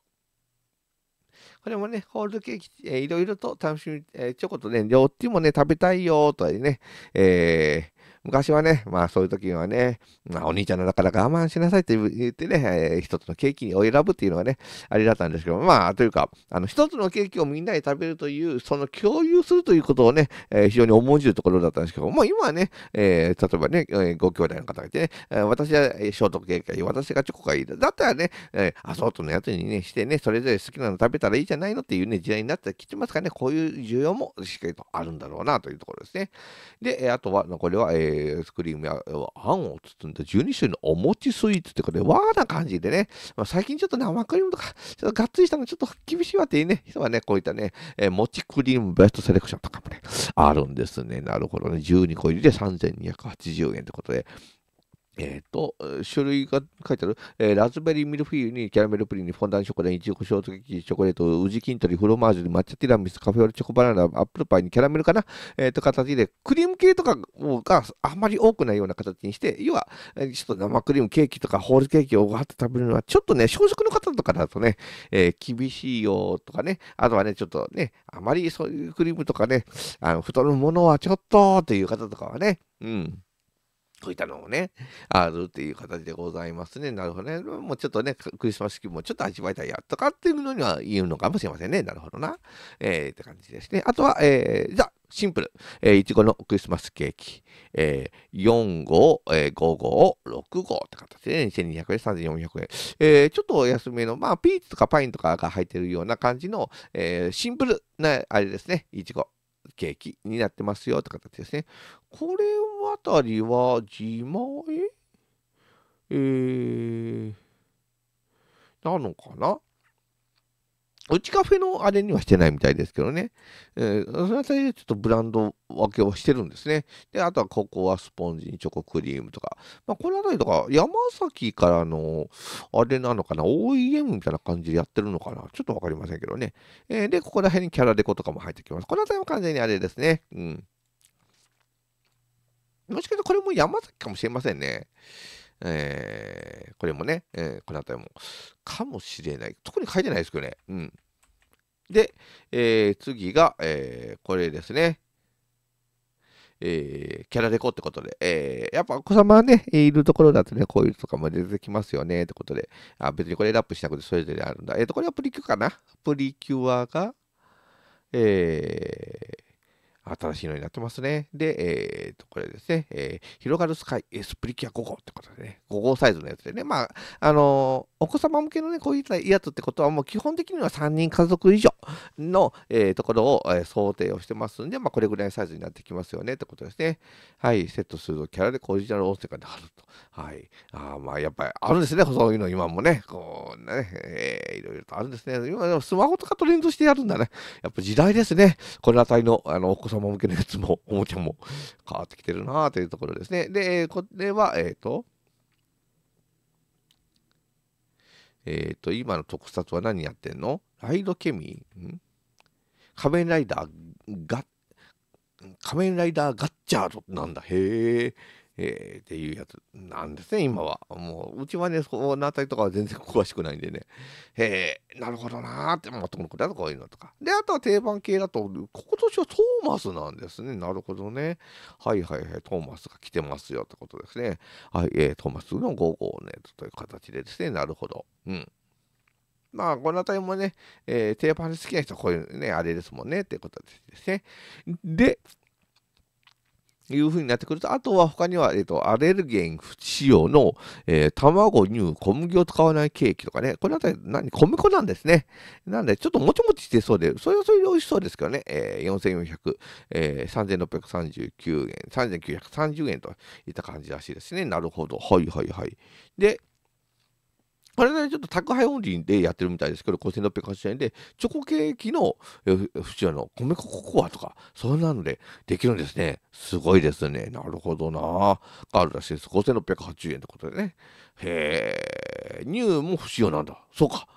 これもね、ホールドケーキ、えー、いろいろと楽しみ、えー、チョコとね、両手もね、食べたいよーとはね、えー、昔はね、まあそういう時はね、まあ、お兄ちゃんのだから我慢しなさいって言ってね、えー、一つのケーキを選ぶっていうのがね、あれだったんですけど、まあというか、あの一つのケーキをみんなで食べるという、その共有するということをね、えー、非常に重んじるところだったんですけど、まあ今はね、えー、例えばね、えー、ご兄弟の方がいてね、えー、私はショートケーキがいい、私がチョコがいい、だったらね、えー、アソートのやつにね、してね、それぞれ好きなの食べたらいいじゃないのっていうね、時代になってきてますからね、こういう需要もしっかりとあるんだろうなというところですね。で、あとは、これは、えースクリームやあんを包んだじゅうにしゅるいのお餅スイーツってこれ和な感じでね、まあ、最近ちょっと生クリームとかちょっとがっつりしたのちょっと厳しいわっていうね人はねこういったね、えー、餅クリームベストセレクションとかもねあるんですね。なるほどね。じゅうにこ入りでさんぜんにひゃくはちじゅうえんってことで。えっと、種類が書いてある、えー、ラズベリーミルフィーユにキャラメルプリンにフォンダンショコラにイチゴショートケーキ、チョコレート、ウジキントリ、フロマージュに抹茶ティラミス、カフェオレチョコバナナ、アップルパイにキャラメルかな、えー、と形で、クリーム系とかがあんまり多くないような形にして、要は、ちょっと生クリームケーキとかホールケーキをわーって食べるのは、ちょっとね、小食の方とかだとね、えー、厳しいよとかね、あとはね、ちょっとね、あまりそういうクリームとかね、あの太るものはちょっとという方とかはね、うん。こういったのもね、あるっていう形でございますね。なるほどね。もうちょっとね、クリスマス気分もちょっと味わいたいやとかっていうのには言うのかもしれませんね。なるほどな。えー、って感じですね。あとは、えー、じゃあ、シンプル。えー、いちごのクリスマスケーキ。えー、よんごう、えー、ごごう、ろくごうって形で、ね、にせんにひゃくえん、さんぜんよんひゃくえん。えー、ちょっとお安めの、まあ、ピーチとかパインとかが入ってるような感じの、えー、シンプルな、あれですね、いちごケーキになってますよって形ですね。これあたりは自前、えー、なのかな。うちカフェのあれにはしてないみたいですけどね。えー、そのあたりでちょっとブランド分けをしてるんですね。で、あとはココアスポンジにチョコクリームとか。まあ、このあたりとか、山崎からの、あれなのかな、オーイーエム みたいな感じでやってるのかな。ちょっとわかりませんけどね。えー、で、ここら辺にキャラデコとかも入ってきます。このあたりは完全にあれですね。うん。もしかしたらこれも山崎かもしれませんね。えー、これもね、えー、この辺りも。かもしれない。特に書いてないですけどね。うん。で、えー、次が、えー、これですね。えー、キャラデコってことで、えー、やっぱお子様がね、いるところだとね、こういうとかも出てきますよね、ってことで。あ、別にこれラップしなくてそれぞれあるんだ。えっと、これはプリキュアかな？プリキュアが、えー、新しいのになってますね。で、えっ、ー、と、これですね、えー、広がるスカイ、スプリキュアごごうってことでね、ごごうサイズのやつでね、まあ、あのー、お子様向けのね、こういったやつってことは、もう基本的にはさんにんかぞく以上の、えー、ところを、えー、想定をしてますんで、まあ、これぐらいのサイズになってきますよねってことですね。はい、セットするとキャラでオリジナル音声があると。はい。ああ、まあ、やっぱりあるんですね、そういうの、今もね、こうね、えー、いろいろとあるんですね。今、でもスマホとかと連動してやるんだね。やっぱ時代ですね。このあたりの、あの、お子様向けのやつもおもちゃも変わってきてるなというところですね。で、これは、えっと、えっと、今の特撮は何やってんの？ライドケミー？ん？仮面ライダーガッ、仮面ライダーガッチャードなんだ。へー。えー、っていうやつなんですね、今は。もう、うちはね、そのあたりとかは全然詳しくないんでね。へえ、なるほどなーって、まともだとこういうのとか。で、あとは定番系だと、今年はトーマスなんですね。なるほどね。はいはいはい、トーマスが来てますよってことですね。はい、えー、トーマスのごごうね、という形でですね、なるほど。うん。まあ、このあたりもね、えー、定番で好きな人はこういうね、あれですもんね、っていうことですね。で、いうふうになってくると、あとは他には、えっと、アレルゲン不使用の、えー、卵、乳、小麦を使わないケーキとかね。これあたり、何、小麦粉なんですね。なんで、ちょっともちもちしてそうで、それはそれで美味しそうですけどね。えー、よんせんよんひゃく、えー、さんぜんろっぴゃくさんじゅうきゅうえん、さんぜんきゅうひゃくさんじゅうえんといった感じらしいですね。なるほど。はいはいはい。で、これね、ちょっと宅配オンリーでやってるみたいですけど、ごせんろっぴゃくはちじゅうえんで、チョコケーキの、不使用の米粉ココアとか、そんなのでできるんですね。すごいですね。なるほどなぁ。あるらしいです。ごせんろっぴゃくはちじゅうえんってことでね。へぇー。乳も不使用なんだ。そうか。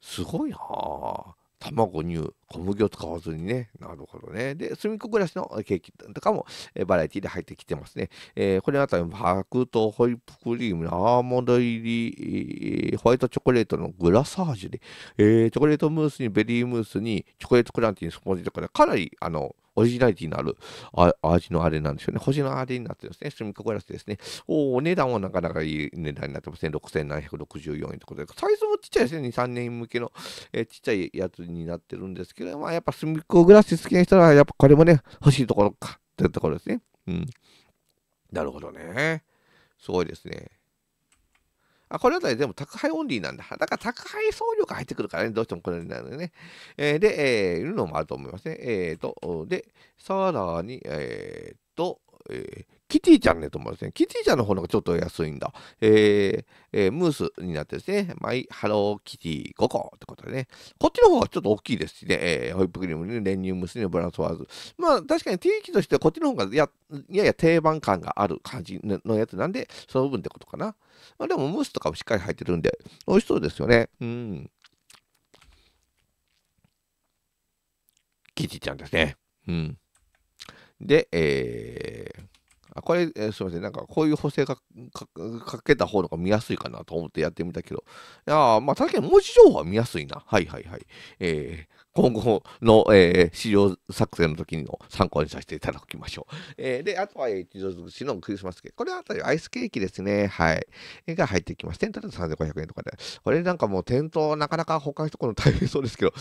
すごいなぁ。卵、乳、小麦を使わずにね。なるほどね。で、すみっこ暮らしのケーキとかも、えー、バラエティで入ってきてますね。えー、これあたり、白桃、ホイップクリーム、アーモンド入り、えー、ホワイトチョコレートのグラサージュで、えー、チョコレートムースにベリームースに、チョコレートクランチにスポンジとかで、かなり、あの、オリジナリティのある味のあれなんですよね。星のあれになってですね。すみっこ暮らしですね。お値段はなかなかいい値段になってますね。ろくせんななひゃくろくじゅうよんえんということで、サイズもちっちゃいですね。に、さんねん向けの、えー、ちっちゃいやつになってるんですけど、まあやっぱすみっこ暮らし好きな人は、やっぱこれもね、欲しいところかっていうところですね。うん。なるほどね。すごいですね。あ、これあたりでも宅配オンリーなんだ。だから宅配送料が入ってくるからね、どうしてもこれになるのね。えー、で、えー、いうのもあると思いますね。えーと、で、さらに、えーと、えー、キティちゃんねと思いますね。キティちゃんの方のがちょっと安いんだ。えーえー、ムースになってですね、マイハローキティごこってことでね。こっちの方がちょっと大きいですしね、えー、ホイップクリームに練乳ムースにブランソワーズ。まあ確かに定期としてはこっちの方が や, やや定番感がある感じのやつなんで、その分ってことかな。まあ、でもムースとかもしっかり入ってるんで、美味しそうですよね。うん。キティちゃんですね。うん。で、えー、あこれ、えー、すみません、なんかこういう補正が か, かけた方のが見やすいかなと思ってやってみたけど、いやまあ確かに文字情報は見やすいな。はいはいはい。えー、今後の、えー、資料作成の時の参考にさせていただきましょう。えー、で、あとは、一度尽くしのクリスマスケーキ。これあたりアイスケーキですね。はい。が入ってきます。店頭だとさんぜんごひゃくえんとかで。これなんかもう店頭なかなか他のところ大変そうですけど、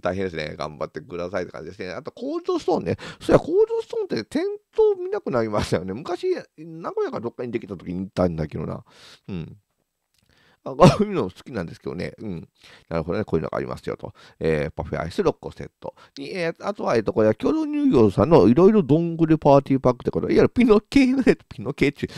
大変ですね。頑張ってくださいって感じですね。あと、コールドストーンね。そうや、コールドストーンって店頭見なくなりましたよね。昔、名古屋がどっかにできた時に行ったんだけどな。うん。あ、こういうの好きなんですけどね。うん。なるほどね。こういうのがありますよと。えー、パフェアイスろっこセット。にえー、あとは、えっと、これは共同乳業さんのいろいろどんぐりパーティーパックってことで、いわゆるピノ系のね、ピノ系って、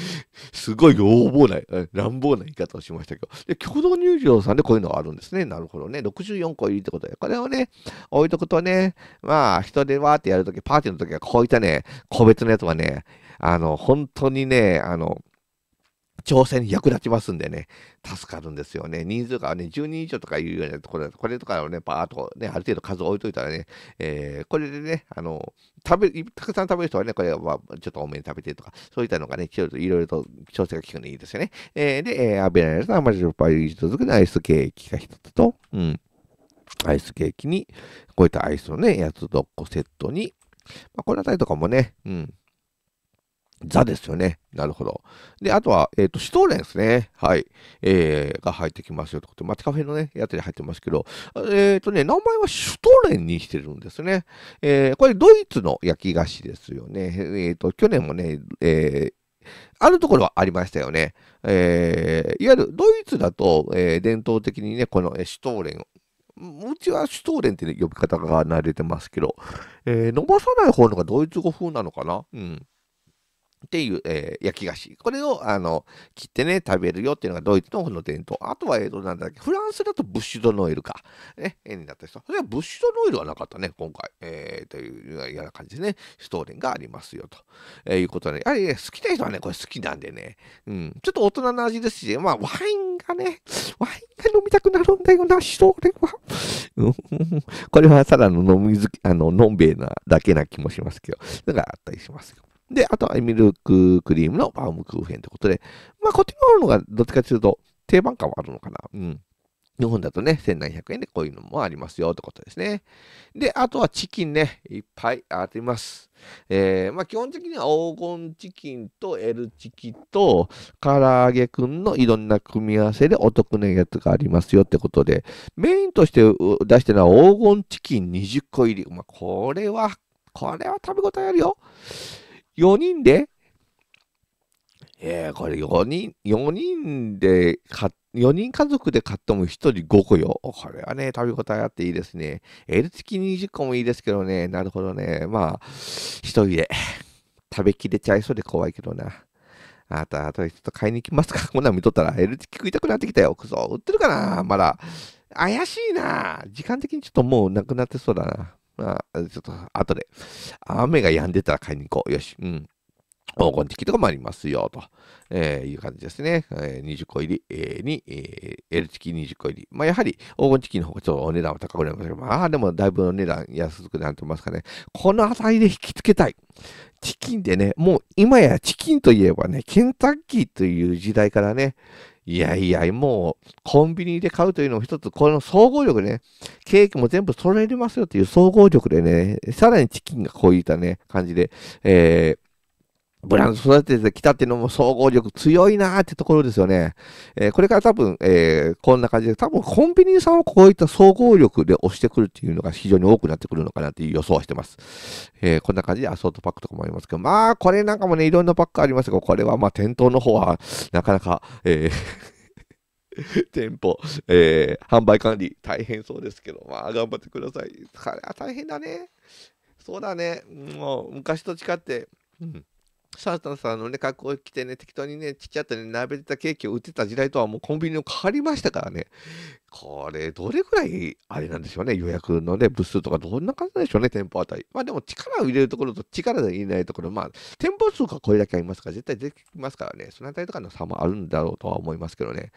すごい横暴な、乱暴な言い方をしましたけど、で、共同乳業さんでこういうのがあるんですね。なるほどね。ろくじゅうよんこ入りってことで、これをね、置いとくとね、まあ、人でわーってやるとき、パーティーのときは、こういったね、個別のやつはね、あの、本当にね、あの、調整に役立ちますんでね、助かるんですよね。人数がね、じゅうにん以上とかいうようなところだと、これとかをね、パーッとね、ある程度数を置いといたらね、えー、これでね、あの、食べ、たくさん食べる人はね、これは、まあ、ちょっと多めに食べてとか、そういったのがね、いろいろと調整が効くのいいですよね。えー、で、アベラルさんはまじろっぱい続くアイスケーキが一つと、うん、アイスケーキに、こういったアイスのね、やつろっこセットに、まあ、このあたりとかもね、うん、ザですよね。なるほど。で、あとは、えっと、シュトーレンですね。はい。えー、が入ってきますよってことで、マチカフェのね、やつに入ってますけど、えっとね、名前はシュトーレンにしてるんですね。えー、これ、ドイツの焼き菓子ですよね。えっと、去年もね、えー、あるところはありましたよね。えー、いわゆるドイツだと、えー、伝統的にね、このシュトーレンを、うちはシュトーレンって呼び方が慣れてますけど、えー、伸ばさない方のがドイツ語風なのかな。うん。っていう、えー、焼き菓子。これをあの切ってね、食べるよっていうのがドイツの方の伝統。あとは、えっと、なんだっけ、フランスだとブッシュドノエルか。ね、絵になった人。それはブッシュドノエルはなかったね、今回。えー、というような感じでね、シュトーレンがありますよと、えー、いうことで、ね、やはり、ね、好きな人はね、これ好きなんでね、うん、ちょっと大人の味ですし、まあ、ワインがね、ワインが飲みたくなるんだよな、シュトーレンは。これはただの飲み好き、あの、のんべえなだけな気もしますけど、なんかあったりしますよ。で、あとはミルククリームのバウムクーヘンということで、まあ、こっちの方がどっちかというと定番感はあるのかな。うん。日本だとね、せんななひゃくえんでこういうのもありますよってことですね。で、あとはチキンね、いっぱいあります。えー、まあ、基本的には黄金チキンと L チキと唐揚げくんのいろんな組み合わせでお得なやつがありますよってことで、メインとして出してるのは黄金チキンにじゅっこ入り。まあ、これは、これは食べ応えあるよ。よにんで、えー、これよにん、よにんで買って、よにん家族で買ってもひとりごこよ。これはね、食べ応えあっていいですね。L 付きにじゅっこもいいですけどね。なるほどね。まあ、ひとりで食べきれちゃいそうで怖いけどな。あと、あと、ちょっと買いに行きますか。こんなん見とったら L 付き食いたくなってきたよ。くそ。売ってるかなまだ。怪しいな。時間的にちょっともうなくなってそうだな。まあ、ちょっと、後で。雨が止んでたら買いに行こう。よし。うん。黄金的とかもありますよと、えー、いう感じですね。えー、にじゅっこ入り、えー、に、えー、L チキにじゅっこ入り。まあ、やはり黄金チキの方がちょっとお値段は高くなりますけど、まあ、でもだいぶお値段安くなってますかね。この辺りで引き付けたい。チキンでね、もう今やチキンといえばね、ケンタッキーという時代からね、いやいや、もうコンビニで買うというのも一つ、この総合力ね、ケーキも全部揃えれますよという総合力でね、さらにチキンがこういったね、感じで、えーブランド育ててきたっていうのも総合力強いなーってところですよね。えー、これから多分、えー、こんな感じで、多分コンビニさんをこういった総合力で押してくるっていうのが非常に多くなってくるのかなっていう予想はしてます。えー、こんな感じでアソートパックとかもありますけど、まあ、これなんかもね、いろんなパックありますが、これはまあ、店頭の方はなかなか、えー店舗、えー、販売管理大変そうですけど、まあ、頑張ってください。あれは大変だね。そうだね。もう、昔と違って、うんサンタさんのね、格好を着てね、適当にね、ちっちゃっとね、並べてたケーキを売ってた時代とはもうコンビニも変わりましたからね。これ、どれくらい、あれなんでしょうね、予約のね、部数とかどんな感じなんでしょうね、店舗あたり。まあでも、力を入れるところと力を入れないところ、まあ、店舗数がこれだけありますから、絶対できますからね、そのあたりとかの差もあるんだろうとは思いますけどね。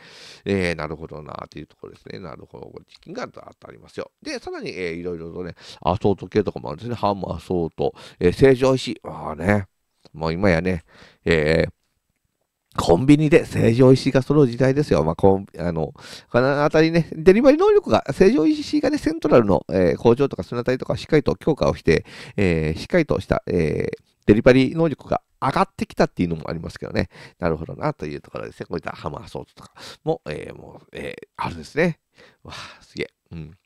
えー、なるほどな、というところですね。なるほど、チキンがありますよ。で、さらに、えー、いろいろとね、アソート系とかもあるんですね。ハムアソート、えー、成城石井、ああね。もう今やね、えー、コンビニで成城石井が揃う時代ですよ。まあ、このあたりね、デリバリー能力が、成城石井がね、セントラルの、えー、工場とかそのあたりとかしっかりと強化をして、えー、しっかりとした、えー、デリバリー能力が上がってきたっていうのもありますけどね。なるほどな、というところですね。こういったハマーソートとかも、えー、もう、えー、あるんですね。わあ、すげえ。うん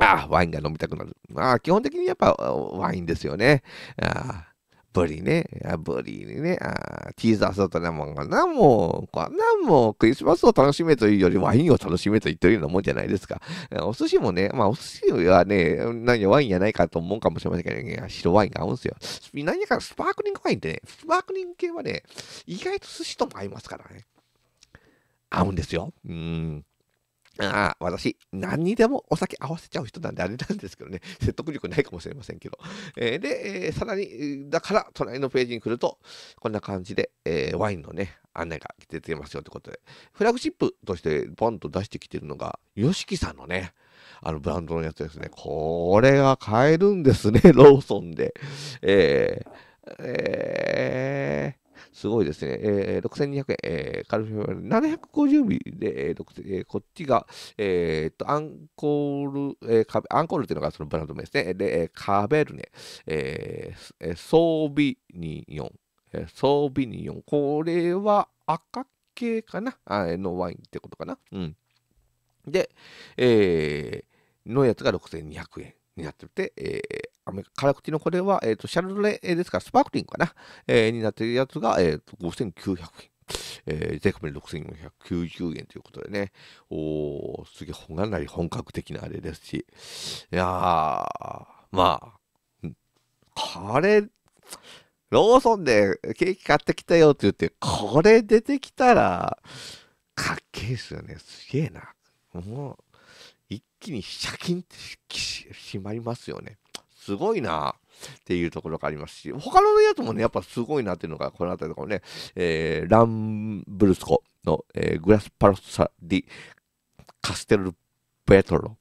ああ、ワインが飲みたくなる。まあ、基本的にやっぱワインですよね。あブリね、あブリね、あチーズアソートなもんがな、もう、こんなもう、クリスマスを楽しめというよりワインを楽しめと言ってるようなもんじゃないですか。お寿司もね、まあお寿司はね、何ワインやないかと思うかもしれませんけど、ね、白ワインが合うんですよ。何やかスパークリングワインってね、スパークリング系はね、意外と寿司とも合いますからね。合うんですよ。うーん。ああ、私、何にでもお酒合わせちゃう人なんであれなんですけどね、説得力ないかもしれませんけど。えー、で、えー、さらに、だから、隣のページに来ると、こんな感じで、えー、ワインのね、案内が出てますよってことで、フラグシップとして、ポンと出してきてるのが、YOSHIKIさんのね、あのブランドのやつですね。これが買えるんですね、ローソンで。えー、えー、すごいですね。えー、ろくせんにひゃくえん、えー、カルフェななひゃくごじゅうミリで、えーえー、こっちが、えー、っと、アンコール、えーカ、アンコールっていうのがそのブランド名ですね。で、えー、カベルネ、えー、ソービニヨン、えー、ソービニヨン。これは赤系かなあのワインってことかな。うん。で、えー、のやつがろくせんにひゃくえんになってて、えー辛口のこれは、えー、とシャルレですからスパークリングかな、えー、になってるやつが、えー、とごせんきゅうひゃくえん、えー、税込みろくせんよんひゃくきゅうじゅうえんということでね、おー、すげえ、かなり本格的なあれですし、いやー、まあ、これ、ローソンでケーキ買ってきたよって言って、これ出てきたら、かっけえですよね、すげえな。もう、一気にシャキンって閉まりますよね。すごいなっていうところがありますし、他のやつもね、やっぱすごいなっていうのが、このあたりとかもね、えー、ランブルスコの、えー、グラスパロッサディカステルベトロ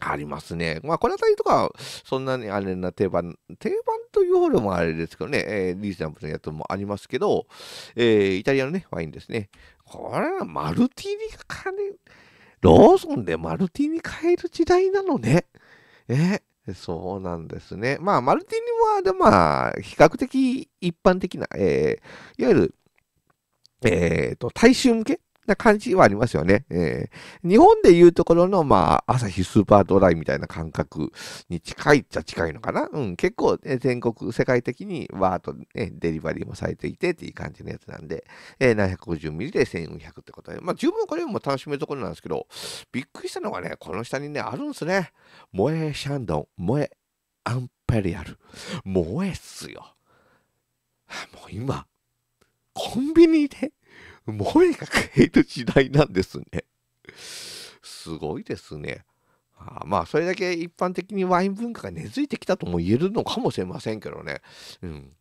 ありますね。まあ、このあたりとか、そんなにあれな定番、定番というほどもあれですけどね、えー、リーズナブルなやつもありますけど、えー、イタリアのね、ワインですね。これはマルティーニが買える、ローソンでマルティーニ買える時代なのね。えーそうなんですね。まあ、マルティーニは、でまあ、比較的一般的な、えー、いわゆる、えーと、大衆向けな感じはありますよね。えー、日本でいうところの、まあ、アサヒスーパードライみたいな感覚に近いっちゃ近いのかな。うん、結構、えー、全国、世界的に、わーっと、ね、デリバリーもされていてっていう感じのやつなんで、えー、ななひゃくごじゅうミリでせんよんひゃくってことで、まあ、十分これも楽しめるところなんですけど、びっくりしたのがね、この下にね、あるんですね。モエシャンドン、モエアンペリアル。モエっすよ。もう今、コンビニで、萌えが買える時代なんですね。すごいですね。あまあ、それだけ一般的にワイン文化が根付いてきたとも言えるのかもしれませんけどね。うん。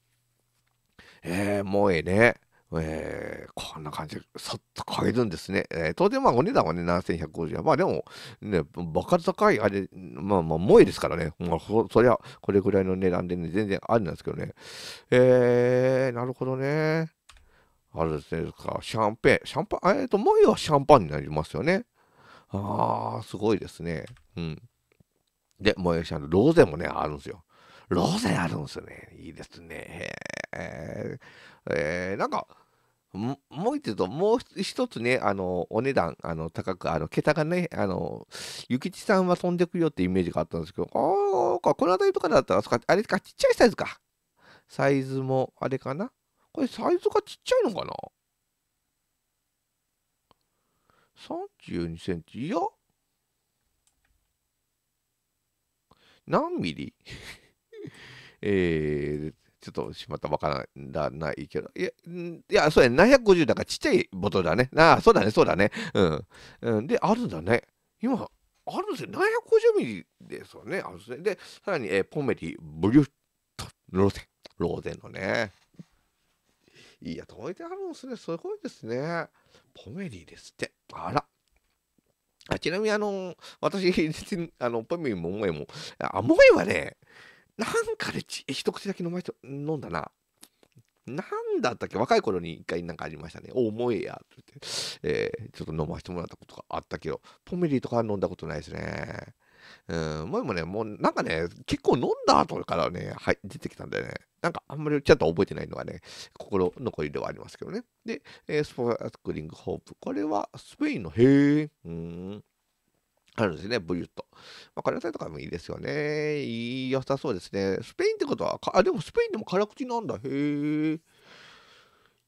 えー、萌えね。えー、こんな感じでさっと買えるんですね。えー、当然まあお値段はねななせんひゃくごじゅうえん。まあでもね、バカ高いあれ、まあまあ萌えですからね。まあそ、そりゃこれぐらいの値段でね、全然あるんですけどね。えー、なるほどね。あれですね、シャンペン、シャンパン、えっと、萌えはシャンパンになりますよね。ああ、すごいですね。うん。で、萌えシャン、ローゼもね、あるんですよ。ローゼあるんですよね。いいですね。えー、えー、なんか、もう一つ、もう一つね、あの、お値段、あの、高く、あの、桁がね、あの、ゆきちさんは飛んでくよってイメージがあったんですけど、ああ、この辺りとかだったら、あれか、ちっちゃいサイズか。サイズも、あれかな。これ、サイズがちっちゃいのかな ?さんじゅうに センチ、いや。何ミリえー、ちょっとしまったわからないけど、いや、いやそうや、ななひゃくごじゅうだからちっちゃいボトルだね。ああ、そうだね、そうだね。うん。うん、で、あるんだね。今、あるんですよ。ななひゃくごじゅうミリですよね。あるんですね。で、さらに、えー、ポメリ、ブリュット、ローゼン、ローゼンのね。いや、届いてあるんですね。すごいですね。ポメリですって。あら。あちなみに、あの、私、あのポメリもモエも、あ、モエはね、なんかでち一口だけ飲ま飲んだな。なんだったっけ、若い頃に一回なんかありましたね。お、モエやって言って、えー、ちょっと飲ませてもらったことがあったけど、ポメリーとか飲んだことないですね。うん、モエもね、もうなんかね、結構飲んだ後からね、はい、出てきたんだよね。なんかあんまりちゃんと覚えてないのがね、心残りではありますけどね。で、えー、スパークリングホープ。これはスペインの、へー、うーん。あるんですね、ブリュット。まあ、カレー菜とかもいいですよね。いい、良さそうですね。スペインってことは、あ、でもスペインでも辛口なんだ。へー。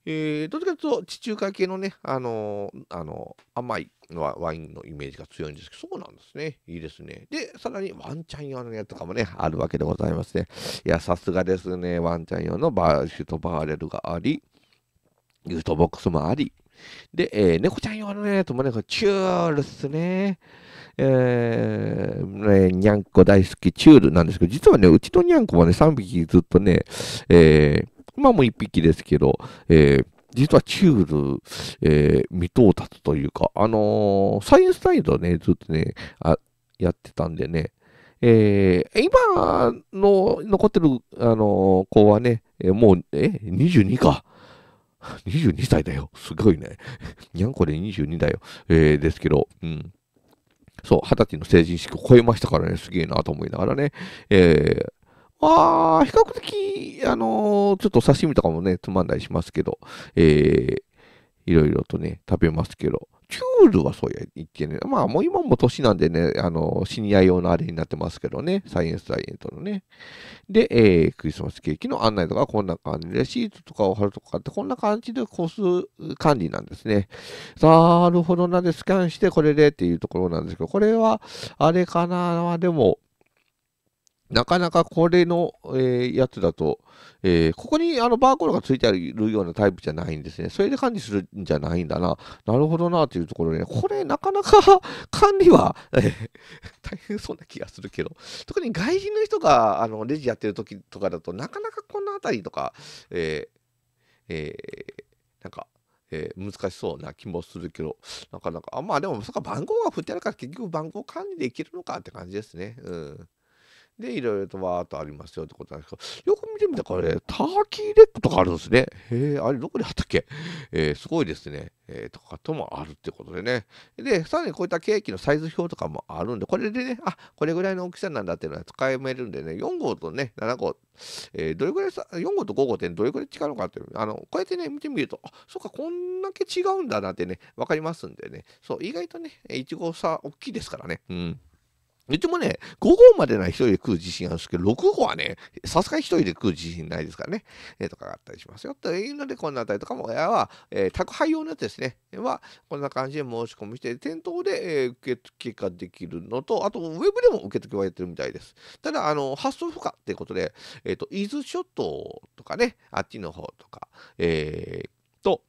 えー、どっちかというと、地中海系のね、あのー、あのー、甘いワインのイメージが強いんですけど、そうなんですね。いいですね。で、さらにワンちゃん用のやつとかもね、あるわけでございますね。いや、さすがですね。ワンちゃん用のバーシュートバーレルがあり、ギフトボックスもあり、で、えー、猫ちゃん用のやつもね、チュールっすね。えー、にゃんこ大好きチュールなんですけど、実はね、うちのにゃんこはね、さんびきずっとね、えー、今もいっぴきですけど、えー、実はチュール、えー、未到達というか、あのー、サインスタイルをね、ずっとね、あやってたんでね、えー、今の残ってる、あのー、子はね、えー、もう、え、にじゅうにか。にじゅうにさいだよ。すごいね。にゃんこでにじゅうにだよ。えー、ですけど、うん。そう、はたちの成人式を超えましたからね、すげえなと思いながらね、えー、まあ、比較的、あのー、ちょっと刺身とかもね、つまんだりしますけど、えー、いろいろとね、食べますけど、チュールはそうや言ってね、まあ、もう今も年なんでね、あのー、シニア用のあれになってますけどね、サイエンスダイエットのね。で、えー、クリスマスケーキの案内とかこんな感じで、レシートとかを貼るとかって、こんな感じで個数管理なんですね。なるほどなんで、スキャンしてこれでっていうところなんですけど、これは、あれかな、でも、なかなかこれの、えー、やつだと、えー、ここにあのバーコードがついているようなタイプじゃないんですね。それで管理するんじゃないんだな。なるほどなというところで、ね、これなかなか管理は、えー、大変そうな気がするけど、特に外人の人があのレジやってる時とかだとなかなかこの辺りとか、えーえー、なんか、えー、難しそうな気もするけど、なかなか、あまあでもそっか番号が振ってあるから結局番号管理できるのかって感じですね。うんで、いろいろとわーっとありますよってことなんですけど、よく見てみたらこれ、ターキーレッグとかあるんですね。へえ、あれどこであったっけ、えー、すごいですね。えー、とかともあるってことでね。で、さらにこういったケーキのサイズ表とかもあるんで、これでね、あ、これぐらいの大きさなんだっていうのは使えめるんでね、よん号とね、なな号、えー、どれぐらいさ、よん号とご号ってどれぐらい違うのかっていう、あの、こうやってね、見てみると、あ、そっか、こんだけ違うんだなってね、わかりますんでね。そう、意外とね、いち号差大きいですからね。うん。うちもね、ご号までなら一人で食う自信あるんですけど、ろく号はね、さすがに一人で食う自信ないですからね、えー、とかがあったりしますよ。というので、こんなあたりとかも、親は、えー、宅配用のやつですね、は、こんな感じで申し込みして、店頭で、えー、受付ができるのと、あと、ウェブでも受付はやってるみたいです。ただ、あの、発送不可っていうことで、えっと、伊豆諸島とかね、あっちの方とか、えー、と、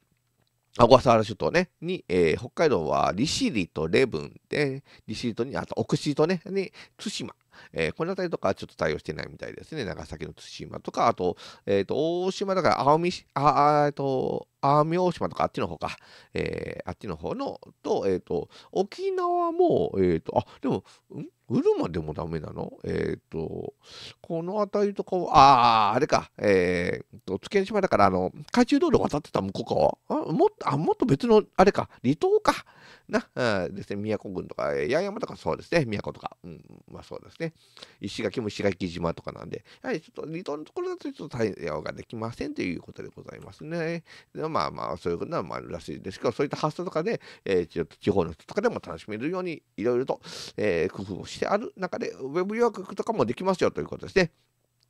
小笠原諸島ね、に、えー、北海道は利尻と礼文で、利尻とに、あと奥尻とね、に、対馬。えー、この辺りとかはちょっと対応してないみたいですね。長崎の対馬とか、あと、えー、と大島だから青海、ああ、えっと、奄美大島とかあっちの方か、えー、あっちの方のと、えっ、ー、と、沖縄も、えっ、ー、と、あ、でも、んうるまでもダメなのえっ、ー、と、この辺りとかは、ああ、あれか、えっ、ー、と、月の島だから、あの、海中道路渡ってた向こうかあもっと、あ、もっと別の、あれか、離島かな、あですね、宮古郡とか、八重山とかそうですね、宮古とか、うん、まあそうですね、石垣も石垣島とかなんで、やはりちょっと離島のところだとちょっと対応ができませんということでございますね。まあまあそういうことなのらしいですけど、そういった発想とかで、えー、ちょっと地方の人とかでも楽しめるようにいろいろと、えー、工夫をしてある中で、ウェブ予約とかもできますよということですね。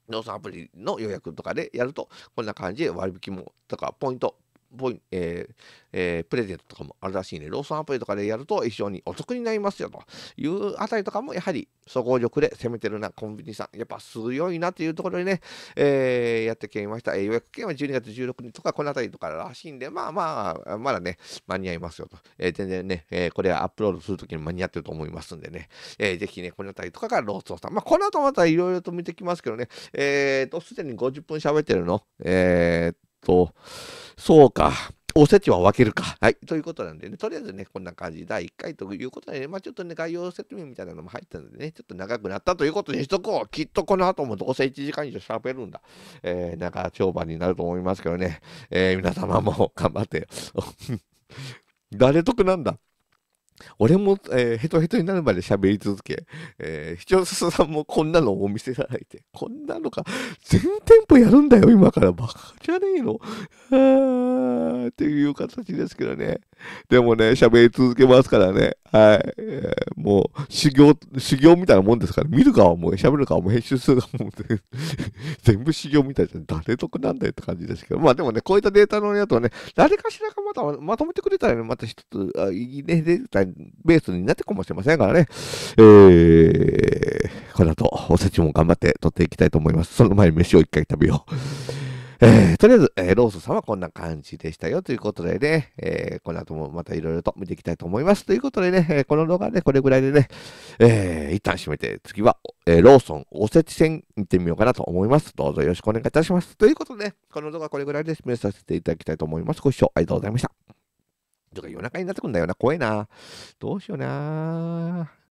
農産アプリの予約とかでやると、こんな感じで割引もとかポイント、ポインえーえー、プレゼントとかもあるらしいね。ローソンアプリとかでやると非常にお得になりますよというあたりとかも、やはり総合力で攻めてるな、コンビニさん。やっぱ強いなというところでね、えー、やってきました。えー、予約券はじゅうにがつじゅうろくにちとか、このあたりとからしいんで、まあまあ、まだね、間に合いますよと。えー、全然ね、えー、これアップロードするときに間に合ってると思いますんでね、えー、ぜひね、このあたりとかからローソンさん。まあ、この後またいろいろと見てきますけどね、えーと、すでにごじゅっぷん喋ってるの。えーとそうか。おせちは分けるか。はい。ということなんでね、とりあえずね、こんな感じ、だいいっかいということで、ね、まあちょっとね、概要説明みたいなのも入ったのでね、ちょっと長くなったということにしとこう。きっとこの後もどうせいちじかん以上喋るんだ。えー、長丁場になると思いますけどね、えー、皆様も頑張ってよ。誰得なんだ。俺も、えー、ヘトヘトになるまで喋り続け、えー、視聴者さんもこんなのをお見せいただいて、こんなのか、全店舗やるんだよ、今から。バカじゃねえの。あーっていう形ですけどね。でもね、喋り続けますからね。はい。えー、もう、修行、修行みたいなもんですから、見る側も喋る側も編集する側も、全部修行みたいじゃん。誰得なんだよって感じですけど。まあでもね、こういったデータのやつはね、誰かしらがまたまとめてくれたらね、また一つ、あいいね、データベースになってかもしれませんからね。えー、この後、おせちも頑張って取っていきたいと思います。その前に飯を一回食べよう。えー、とりあえず、えー、ローソンさんはこんな感じでしたよということでね、えー、この後もまたいろいろと見ていきたいと思います。ということでね、えー、この動画はね、これぐらいでね、えー、一旦閉めて、次は、えー、ローソンおせち戦行ってみようかなと思います。どうぞよろしくお願いいたします。ということでね、この動画はこれぐらいで締めさせていただきたいと思います。ご視聴ありがとうございました。とか夜中になってくんだよな。怖いな。どうしような。